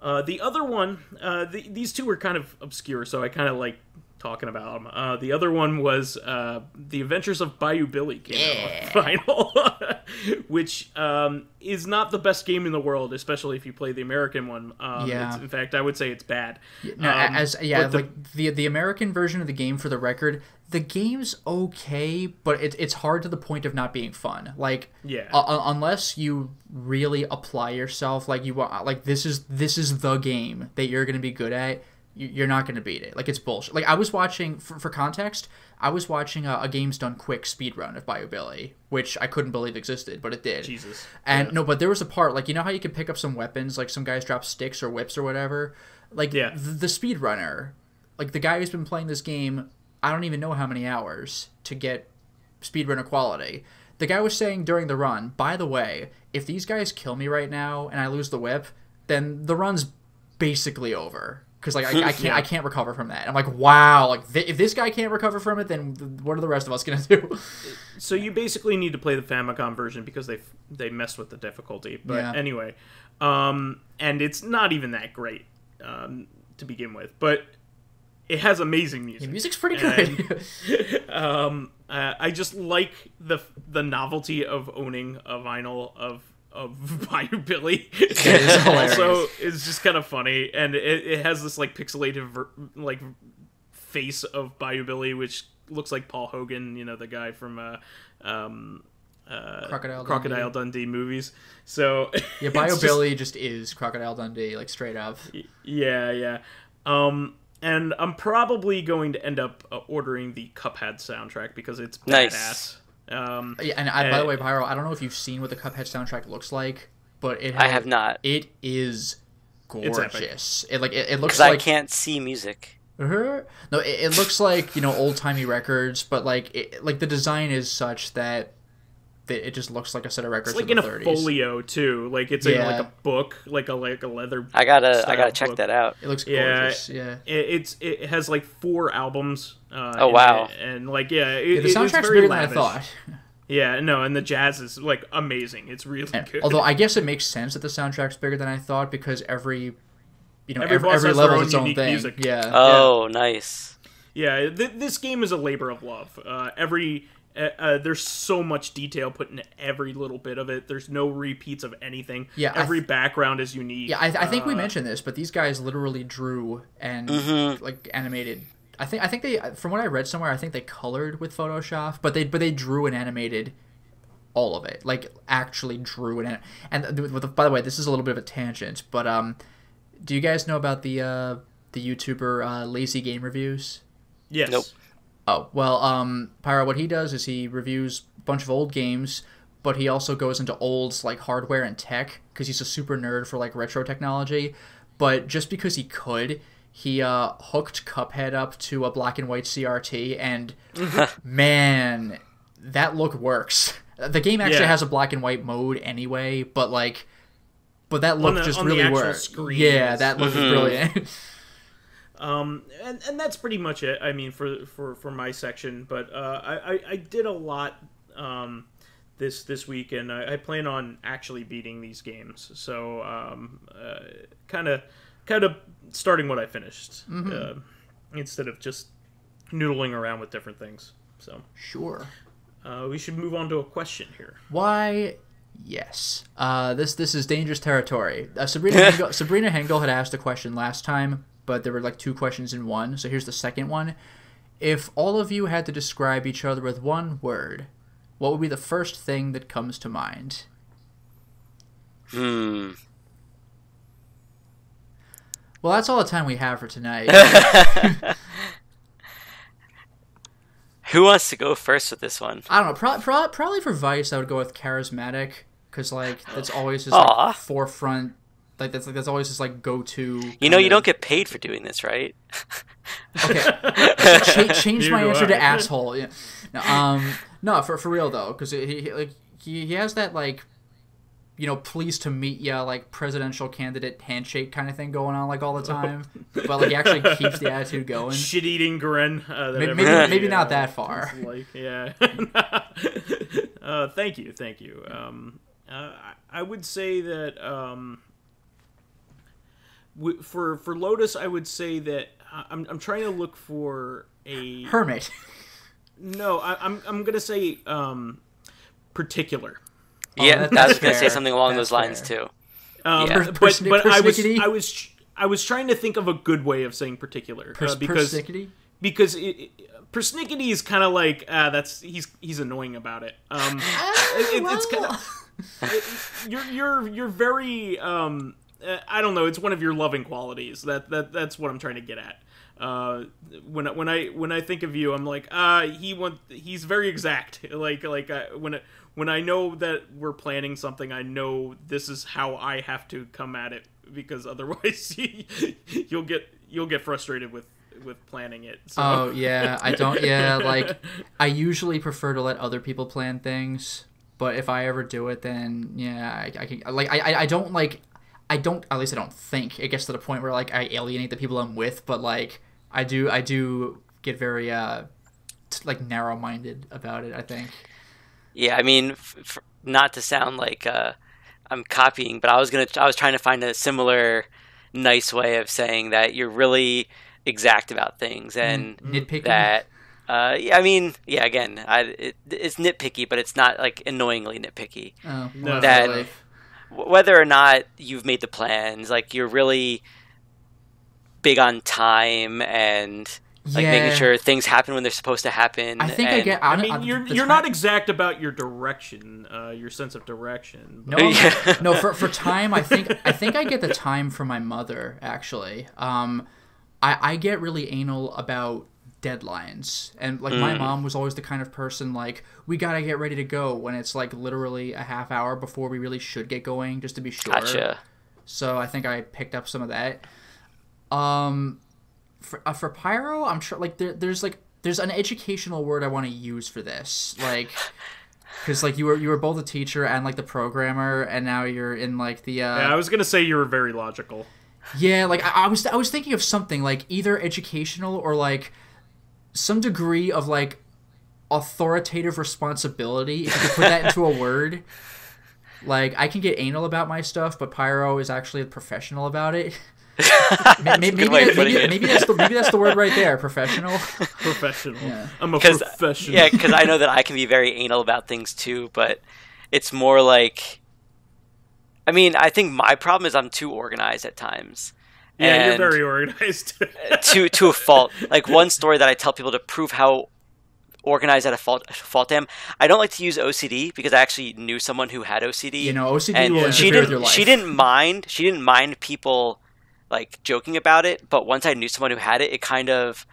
Uh, the other one, uh, the, these two were kind of obscure, so I kind of like talking about them. Uh, the other one was uh, The Adventures of Bayou Billy came yeah. out on Final, which um, is not the best game in the world, especially if you play the American one. Um, yeah. In fact, I would say it's bad. No, um, as yeah, the, like the the American version of the game, for the record. The game's okay, but it, it's hard to the point of not being fun. Like, yeah. uh, unless you really apply yourself, like you want, like this is this is the game that you're gonna be good at. You're not gonna beat it. Like it's bullshit. Like I was watching for, for context, I was watching a, a Games Done Quick speed run of Bayou Billy, which I couldn't believe existed, but it did. Jesus. And yeah. no, but there was a part like you know how you could pick up some weapons, like some guys drop sticks or whips or whatever. Like yeah. the, the speed runner, like the guy who's been playing this game. I don't even know how many hours to get speedrunner quality. The guy was saying during the run, by the way, if these guys kill me right now and I lose the whip, then the run's basically over. Because like I, I can't, yeah. I can't recover from that. I'm like, wow. Like th if this guy can't recover from it, then th what are the rest of us gonna do? So you basically need to play the Famicom version because they they messed with the difficulty. But yeah. anyway, um, and it's not even that great um, to begin with, but. It has amazing music. The music's pretty good. And, um, uh, I just like the the novelty of owning a vinyl of of Bayou Billy. It's also, it's just kind of funny, and it, it has this like pixelated ver like face of Bayou Billy, which looks like Paul Hogan, you know, the guy from uh, um, uh, Crocodile Crocodile Dundee. Dundee movies. So yeah, Bayou Billy just, just is Crocodile Dundee, like straight up. Yeah, yeah. Um, And I'm probably going to end up uh, ordering the Cuphead soundtrack because it's badass. Nice. Um, yeah, and, I, and by the way, Pyro, I don't know if you've seen what the Cuphead soundtrack looks like, but it has, I have not. It is gorgeous. It's it like it, it looks like I can't see music. Uh-huh. No, it, it looks like you know old timey records, but like it, like the design is such that. It just looks like a set of records. It's like in, the in a thirties. Folio too, like it's yeah. in like a book, like a like a leather. I gotta, I gotta check book. that out. It looks yeah, gorgeous. Yeah, it, it's it has like four albums. Uh, oh wow! It, and like yeah, it, yeah the soundtrack's bigger than I thought. Yeah, no, and the jazz is like amazing. It's really and, good. Although I guess it makes sense that the soundtrack's bigger than I thought because every, you know, every, every, every level has its own thing. Music. Yeah. Oh, yeah. nice. Yeah, th this game is a labor of love. Uh, every. Uh, there's so much detail put into every little bit of it. There's no repeats of anything. Yeah, every background is unique. Yeah, I, I think uh, we mentioned this, but these guys literally drew and mm-hmm. like animated. I think I think they, from what I read somewhere, I think they colored with Photoshop, but they but they drew and animated all of it. Like actually drew and and with the, by the way, this is a little bit of a tangent, but um, do you guys know about the uh, the YouTuber uh, Lazy Game Reviews? Yes. Nope. Oh, well, um, Pyro, what he does is he reviews a bunch of old games, but he also goes into old, like, hardware and tech, because he's a super nerd for, like, retro technology. But just because he could, he uh, hooked Cuphead up to a black and white C R T, and, man, that look works. The game actually yeah. has a black and white mode anyway, but, like, but that look the, just really works. Yeah, that look is brilliant. Um, and, and that's pretty much it, I mean, for, for, for my section. But uh, I, I did a lot um, this this week, and I, I plan on actually beating these games. So um, uh, kind of kind of starting what I finished mm-hmm. uh, instead of just noodling around with different things. So sure. Uh, we should move on to a question here. Why... Yes. Uh, this this is dangerous territory. Uh, Sabrina, Hengel, Sabrina Hengel had asked a question last time, but there were like two questions in one, so here's the second one. If all of you had to describe each other with one word, what would be the first thing that comes to mind? Hmm. Well, that's all the time we have for tonight. Who wants to go first with this one? I don't know. Pro pro probably for Vice, I would go with charismatic, because like that's always his like, forefront. Like that's like that's always his like go to. You know, you of... don't get paid for doing this, right? Okay, Ch change my answer to asshole. Yeah. No, um, no, for for real though, because he, he like he he has that like, you know, pleased to meet ya, like presidential candidate handshake kind of thing going on like all the time. Oh. But like he actually keeps the attitude going. Shit eating grin. Uh, that maybe maybe, maybe yeah, not that far. Like, yeah. uh, thank you, thank you. Um, uh, I would say that um, w for for Lotus, I would say that I'm I'm trying to look for a hermit. No, I, I'm I'm gonna say um, particular. Oh, yeah, that's I was going to say something along that's those lines fair. too. Um, yeah. But, but I was I was I was trying to think of a good way of saying particular uh, because because it, it, persnickety is kind of like uh, that's he's he's annoying about it. Um, oh, it, it well. It's kind of it, you're you're you're very um, uh, I don't know. It's one of your loving qualities. That that that's what I'm trying to get at. Uh, when when I when I think of you, I'm like uh, he want he's very exact. Like like I, when. It, When I know that we're planning something, I know this is how I have to come at it, because otherwise you'll get you'll get frustrated with with planning it. So. Oh yeah, I don't. Yeah, like I usually prefer to let other people plan things, but if I ever do it, then yeah, I, I can. Like I I don't like I don't at least I don't think it gets to the point where like I alienate the people I'm with, but like I do I do get very uh like narrow-minded about it, I think. Yeah, I mean, f f not to sound like uh, I'm copying, but I was gonna, I was trying to find a similar, nice way of saying that you're really exact about things and nitpicky. That, uh, yeah, I mean, yeah, again, I, it, it's nitpicky, but it's not like annoyingly nitpicky. Oh, no. That really. Whether or not you've made the plans, like you're really big on time and. Like yeah. making sure things happen when they're supposed to happen. I think and, I get. I, I mean, I, you're you're not exact about your direction, uh, your sense of direction. No, yeah. no. For for time, I think I think I get the time from my mother. Actually, um, I I get really anal about deadlines, and like mm. my mom was always the kind of person like we gotta get ready to go when it's like literally a half hour before we really should get going, just to be sure. Gotcha. So I think I picked up some of that. Um. For, uh, for Pyro, I'm sure like there, there's like there's an educational word I want to use for this, like because like you were you were both a teacher and like the programmer, and now you're in like the. Uh, yeah, I was gonna say you were very logical. Yeah, like I, I was I was thinking of something like either educational or like some degree of like authoritative responsibility. If you could put that into a word, like I can get anal about my stuff, but Pyro is actually a professional about it. maybe, maybe, that, maybe, maybe, that's the, maybe that's the word right there, professional. Professional. Yeah. I'm a professional. Yeah, because I know that I can be very anal about things too, but it's more like... I mean, I think my problem is I'm too organized at times. Yeah, and you're very organized. to, to a fault. Like one story that I tell people to prove how organized at a fault, fault am. I don't like to use O C D because I actually knew someone who had O C D. You know, O C D and will she interfere didn't, with your life. She didn't mind, she didn't mind people... like joking about it, but once I knew someone who had it, it kind of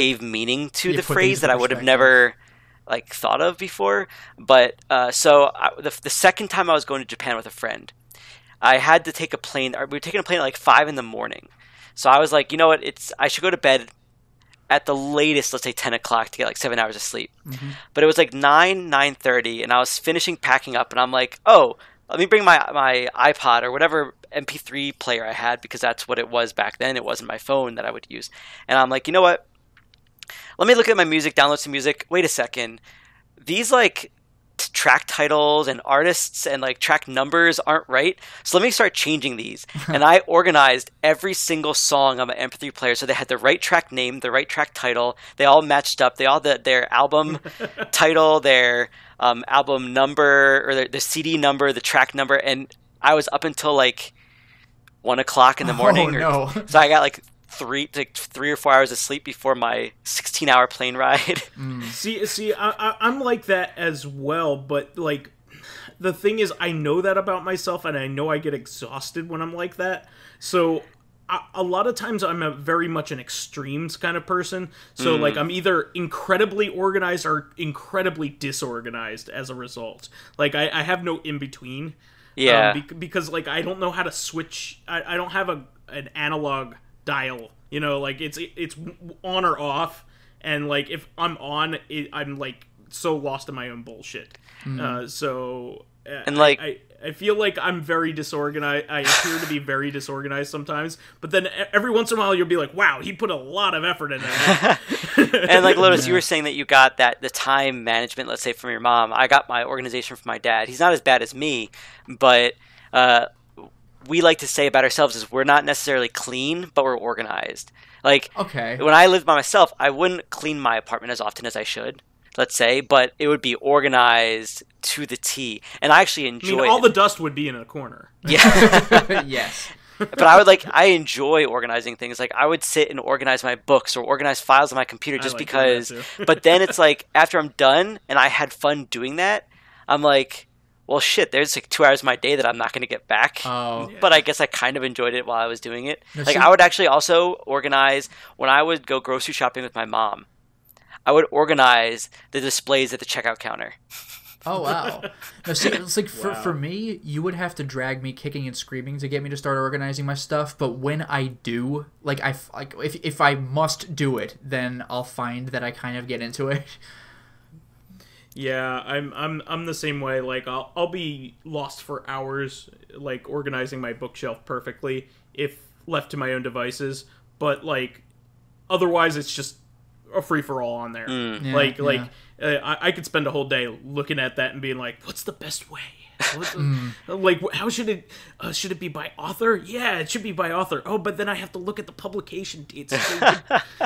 gave meaning to you the phrase that I would have never like thought of before. But uh, so I, the, the second time I was going to Japan with a friend, I had to take a plane. Or we were taking a plane at like five in the morning, so I was like, you know what? It's I should go to bed at the latest, let's say ten o'clock, to get like seven hours of sleep. Mm-hmm. But it was like nine, nine thirty, and I was finishing packing up, and I'm like, oh. Let me bring my my iPod or whatever M P three player I had, because that's what it was back then. It wasn't my phone that I would use. And I'm like, you know what? Let me look at my music, download some music. Wait a second. These like t track titles and artists and like track numbers aren't right. So let me start changing these. And I organized every single song on my M P three player so they had the right track name, the right track title. They all matched up. They all had the, their album title, their... Um, album number or the, the C D number, the track number, and I was up until like one o'clock in the morning. Oh, or, no. So I got like three, like three or four hours of sleep before my sixteen-hour plane ride. Mm. See, see, I, I, I'm like that as well, but like the thing is, I know that about myself, and I know I get exhausted when I'm like that. So I, a lot of times I'm a very much an extremes kind of person. So mm. like I'm either incredibly organized or incredibly disorganized as a result. Like I, I have no in between. Yeah. Um, be because like I don't know how to switch. I, I don't have a an analog dial. You know, like it's it's on or off. And like if I'm on, it, I'm like so lost in my own bullshit. Mm. Uh, so. And like I, I, I feel like I'm very disorganized. I appear to be very disorganized sometimes, but then every once in a while you'll be like, "Wow, he put a lot of effort in that." And like Lotus, yeah. you were saying that you got that the time management, let's say, from your mom. I got my organization from my dad. He's not as bad as me, but uh, we like to say about ourselves is we're not necessarily clean, but we're organized. Like okay, when I lived by myself, I wouldn't clean my apartment as often as I should. Let's say, but it would be organized to the T, and I actually enjoy. I mean, all it. the dust would be in a corner. Yeah. Yes. But I would like. I enjoy organizing things. Like I would sit and organize my books or organize files on my computer, just like because. But then it's like after I'm done and I had fun doing that, I'm like, well, shit. There's like two hours of my day that I'm not going to get back. Oh. Yeah. But I guess I kind of enjoyed it while I was doing it. Now, like I would actually also organize when I would go grocery shopping with my mom. I would organize the displays at the checkout counter. Oh, wow. No, see, it's like for, wow. for me, you would have to drag me kicking and screaming to get me to start organizing my stuff. But when I do, like, I, like if, if I must do it, then I'll find that I kind of get into it. Yeah, I'm I'm I'm the same way. Like I'll I'll be lost for hours, like organizing my bookshelf perfectly if left to my own devices. But like, otherwise, it's just a free-for-all on there. Mm. Yeah, like, yeah. like uh, I, I could spend a whole day looking at that and being like, what's the best way? What's the, like, how should it, uh, should it be by author? Yeah, it should be by author. Oh, but then I have to look at the publication dates. So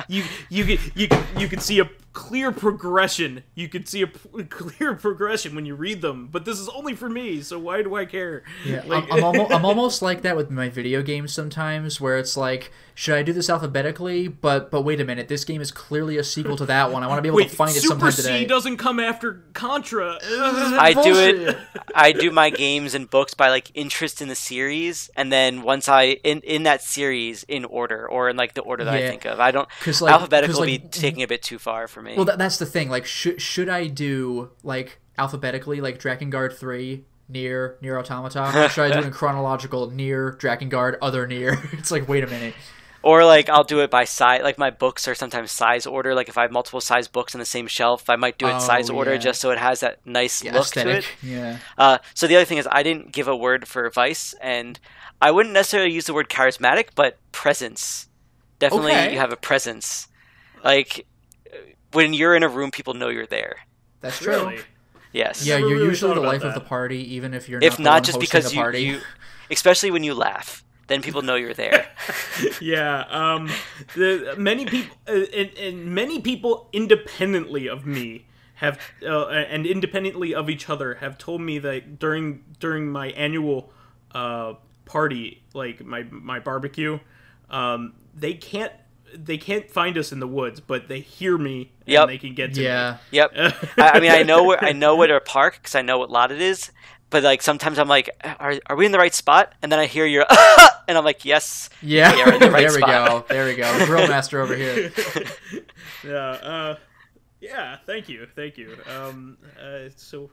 you, you, you, you, you can see a clear progression. You can see a clear progression when you read them, but this is only for me, so why do I care? Yeah, like, I'm, I'm, almost, I'm almost like that with my video games sometimes, where it's like, should I do this alphabetically? But but wait a minute, this game is clearly a sequel to that one. I want to be able wait, to find Super it sometime today. Super C doesn't come after Contra. I bullshit. do it. I do my games and books by like interest in the series, and then once I in in that series in order, or in like the order that yeah. I think of. I don't like, alphabetical like, be taking a bit too far for me. Well, that, that's the thing. Like, should should I do like alphabetically, like Drakengard three? Near, Near Automata? Should I do it in chronological? Near, Drakengard, other Near? It's like, wait a minute. Or, like, I'll do it by size. Like, my books are sometimes size order. Like, if I have multiple size books on the same shelf, I might do it oh, size order yeah. just so it has that nice yeah, look aesthetic. to it. Yeah. Uh, so the other thing is I didn't give a word for Vice, and I wouldn't necessarily use the word charismatic, but presence. Definitely okay. You have a presence. Like, when you're in a room, people know you're there. That's true. Really? Yes. Yeah, you're usually the life that. of the party, even if you're not if not just because the party. You, you, especially when you laugh. Then people know you're there. Yeah, um, the, many people, uh, and, and many people, independently of me, have uh, and independently of each other, have told me that during during my annual uh, party, like my my barbecue, um, they can't they can't find us in the woods, but they hear me and yep. they can get to yeah. me. Yep. I, I mean, I know where I know where to park because I know what lot it is. But like sometimes I'm like, are are we in the right spot? And then I hear your, ah! And I'm like, yes, yeah, we are in the right there we spot. go, there we go, grill master over here. Yeah, uh, yeah, thank you, thank you. Um, uh, so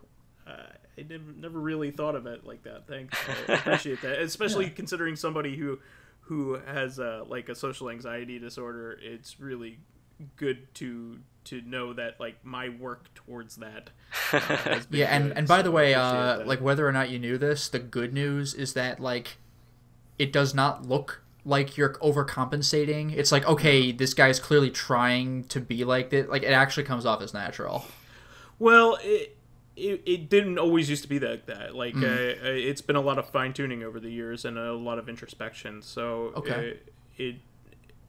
uh, I didn't, never really thought of it like that. Thanks, I appreciate that, especially yeah. considering somebody who who has uh, like a social anxiety disorder. It's really good to. to know that like my work towards that uh, has been yeah and good, and by so the way uh that. like whether or not you knew this, the good news is that like it does not look like you're overcompensating. It's like, okay, this guy's clearly trying to be like this. Like it actually comes off as natural. Well, it it, it didn't always used to be like that. Like mm. uh, it's been a lot of fine-tuning over the years and a lot of introspection, so okay it, it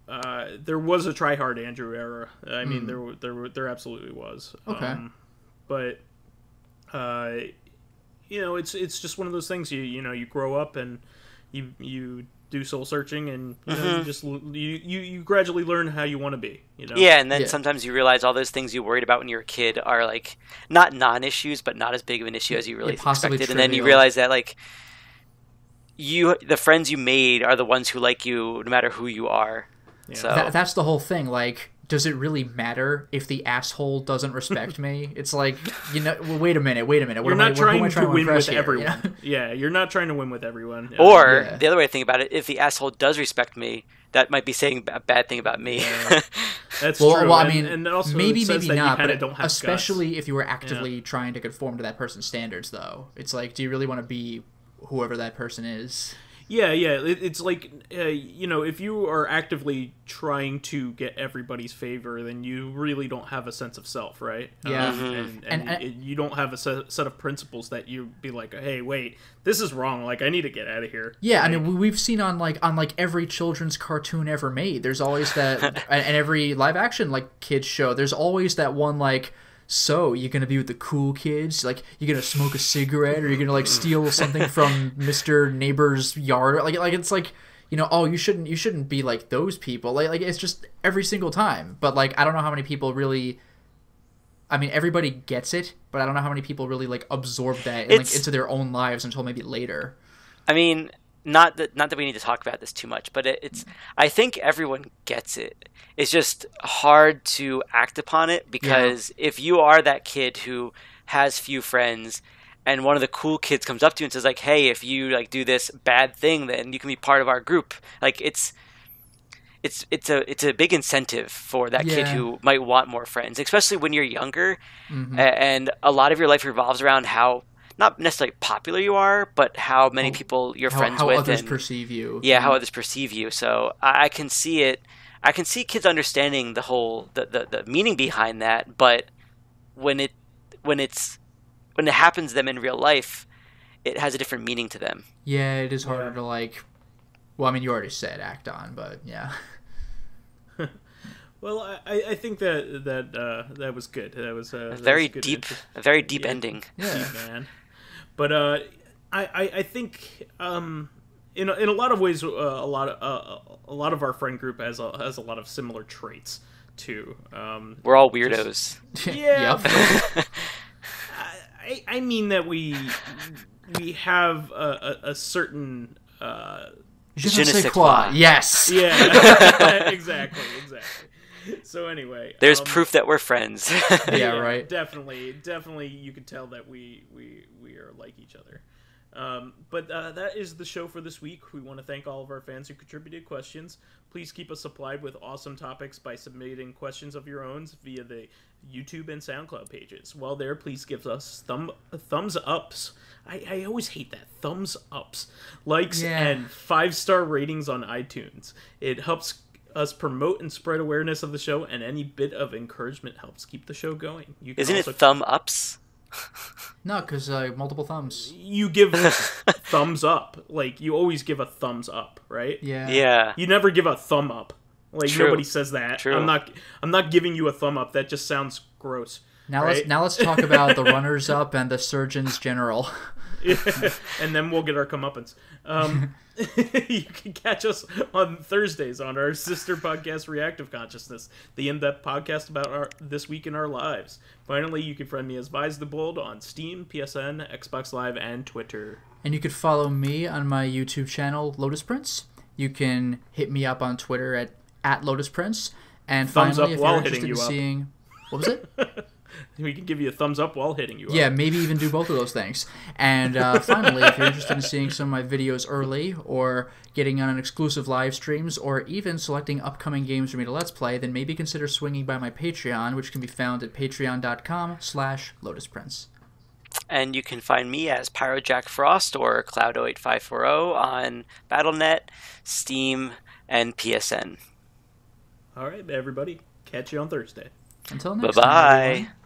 Uh, there was a try hard Andrew era. I mean, mm. there, there, there absolutely was. Okay, um, but uh, you know, it's it's just one of those things. You you know, you grow up and you you do soul searching, and you, mm-hmm. know, you just you, you you gradually learn how you want to be. You know, yeah, and then yeah. sometimes you realize all those things you worried about when you were a kid are like not non issues, but not as big of an issue as you really yeah, expected. Trivial. And then you realize that like you the friends you made are the ones who like you no matter who you are. Yeah. So Th that's the whole thing. Like, does it really matter if the asshole doesn't respect me? It's like, you know, well, wait a minute, wait a minute. What you're am not I, trying, what am I trying to win with here? everyone. Yeah. yeah, you're not trying to win with everyone. Yeah. Or yeah. the other way to think about it, if the asshole does respect me, that might be saying a bad thing about me. Yeah. That's well, true. Well, I mean, and, and also maybe, maybe not, but don't have especially guts. if you were actively yeah. trying to conform to that person's standards, though. It's like, do you really want to be whoever that person is? Yeah, yeah, it's like, uh, you know, if you are actively trying to get everybody's favor, then you really don't have a sense of self, right? Yeah. Um, mm-hmm. And, and, and I, you don't have a set of principles that you'd be like, hey, wait, this is wrong, like, I need to get out of here. Yeah, like, I mean, we've seen on, like, on, like, every children's cartoon ever made, there's always that, and every live-action, like, kids show, there's always that one, like... So, you're going to be with the cool kids? Like, you're going to smoke a cigarette? Or you're going to, like, steal something from Mister Neighbor's yard? Like, like it's like, you know, oh, you shouldn't you shouldn't be like those people. Like, like it's just every single time. But, like, I don't know how many people really... I mean, everybody gets it, but I don't know how many people really, like, absorb that and, like, into their own lives until maybe later. I mean... Not that, not that we need to talk about this too much, but it, it's. I think everyone gets it. It's just hard to act upon it because yeah. if you are that kid who has few friends, and one of the cool kids comes up to you and says like, "Hey, if you like do this bad thing, then you can be part of our group." Like it's, it's it's a it's a big incentive for that yeah. kid who might want more friends, especially when you're younger, mm-hmm. and a lot of your life revolves around how. Not necessarily popular you are, but how many people you're how, friends how with. How others and, perceive you. Yeah, how others perceive you. So I, I can see it. I can see kids understanding the whole the, the, the meaning behind that. But when it when it's when it happens to them in real life, it has a different meaning to them. Yeah, it is harder yeah. to like. Well, I mean, you already said act on, but yeah. Well, I, I think that that uh, that was good. That was uh, a very was deep, a very deep yeah. ending. Yeah, man. But uh, I, I, I think um, in a, in a lot of ways, uh, a lot of uh, a lot of our friend group has a, has a lot of similar traits too. Um, We're all weirdos. Just, yeah. Yep. I I mean that we we have a, a, a certain. Uh, Je ne sais quoi. Yes. Yeah. exactly. Exactly. So anyway, there's um, proof that we're friends. yeah, right. Definitely, definitely, you can tell that we we we are like each other. Um, but uh, that is the show for this week. We want to thank all of our fans who contributed questions. Please keep us supplied with awesome topics by submitting questions of your own via the YouTube and SoundCloud pages. While there, please give us thumb thumbs ups. I, I always hate that. Thumbs ups, likes, yeah. and five star ratings on iTunes. It helps us promote and spread awareness of the show, and any bit of encouragement helps keep the show going. You can Isn't also... it thumb ups? No, because uh, multiple thumbs. You give thumbs up. Like, you always give a thumbs up, right? Yeah. Yeah. You never give a thumb up. Like, True. nobody says that. True. I'm not, I'm not giving you a thumb up. That just sounds gross. Now, right? let's, now let's talk about the runners up and the surgeons general. Yeah. And then we'll get our comeuppance. Um, you can catch us on Thursdays on our sister podcast, Reactive Consciousness, the in-depth podcast about our this week in our lives. Finally, you can friend me as Vice the Bold on Steam, P S N, Xbox Live, and Twitter. And you can follow me on my YouTube channel, Lotus Prince. You can hit me up on Twitter at, at Lotus Prince. And thumbs finally, up if while you're interested in seeing... What was it? We can give you a thumbs up while hitting you yeah, up. Yeah, maybe even do both of those things. And uh, finally, if you're interested in seeing some of my videos early or getting on an exclusive live streams or even selecting upcoming games for me to Let's Play, then maybe consider swinging by my Patreon, which can be found at patreon.com slash lotusprince. And you can find me as Pyro Jack Frost or Cloud oh eight five four oh on Battle dot net, Steam, and P S N. All right, everybody. Catch you on Thursday. Until next bye -bye. time. Bye-bye.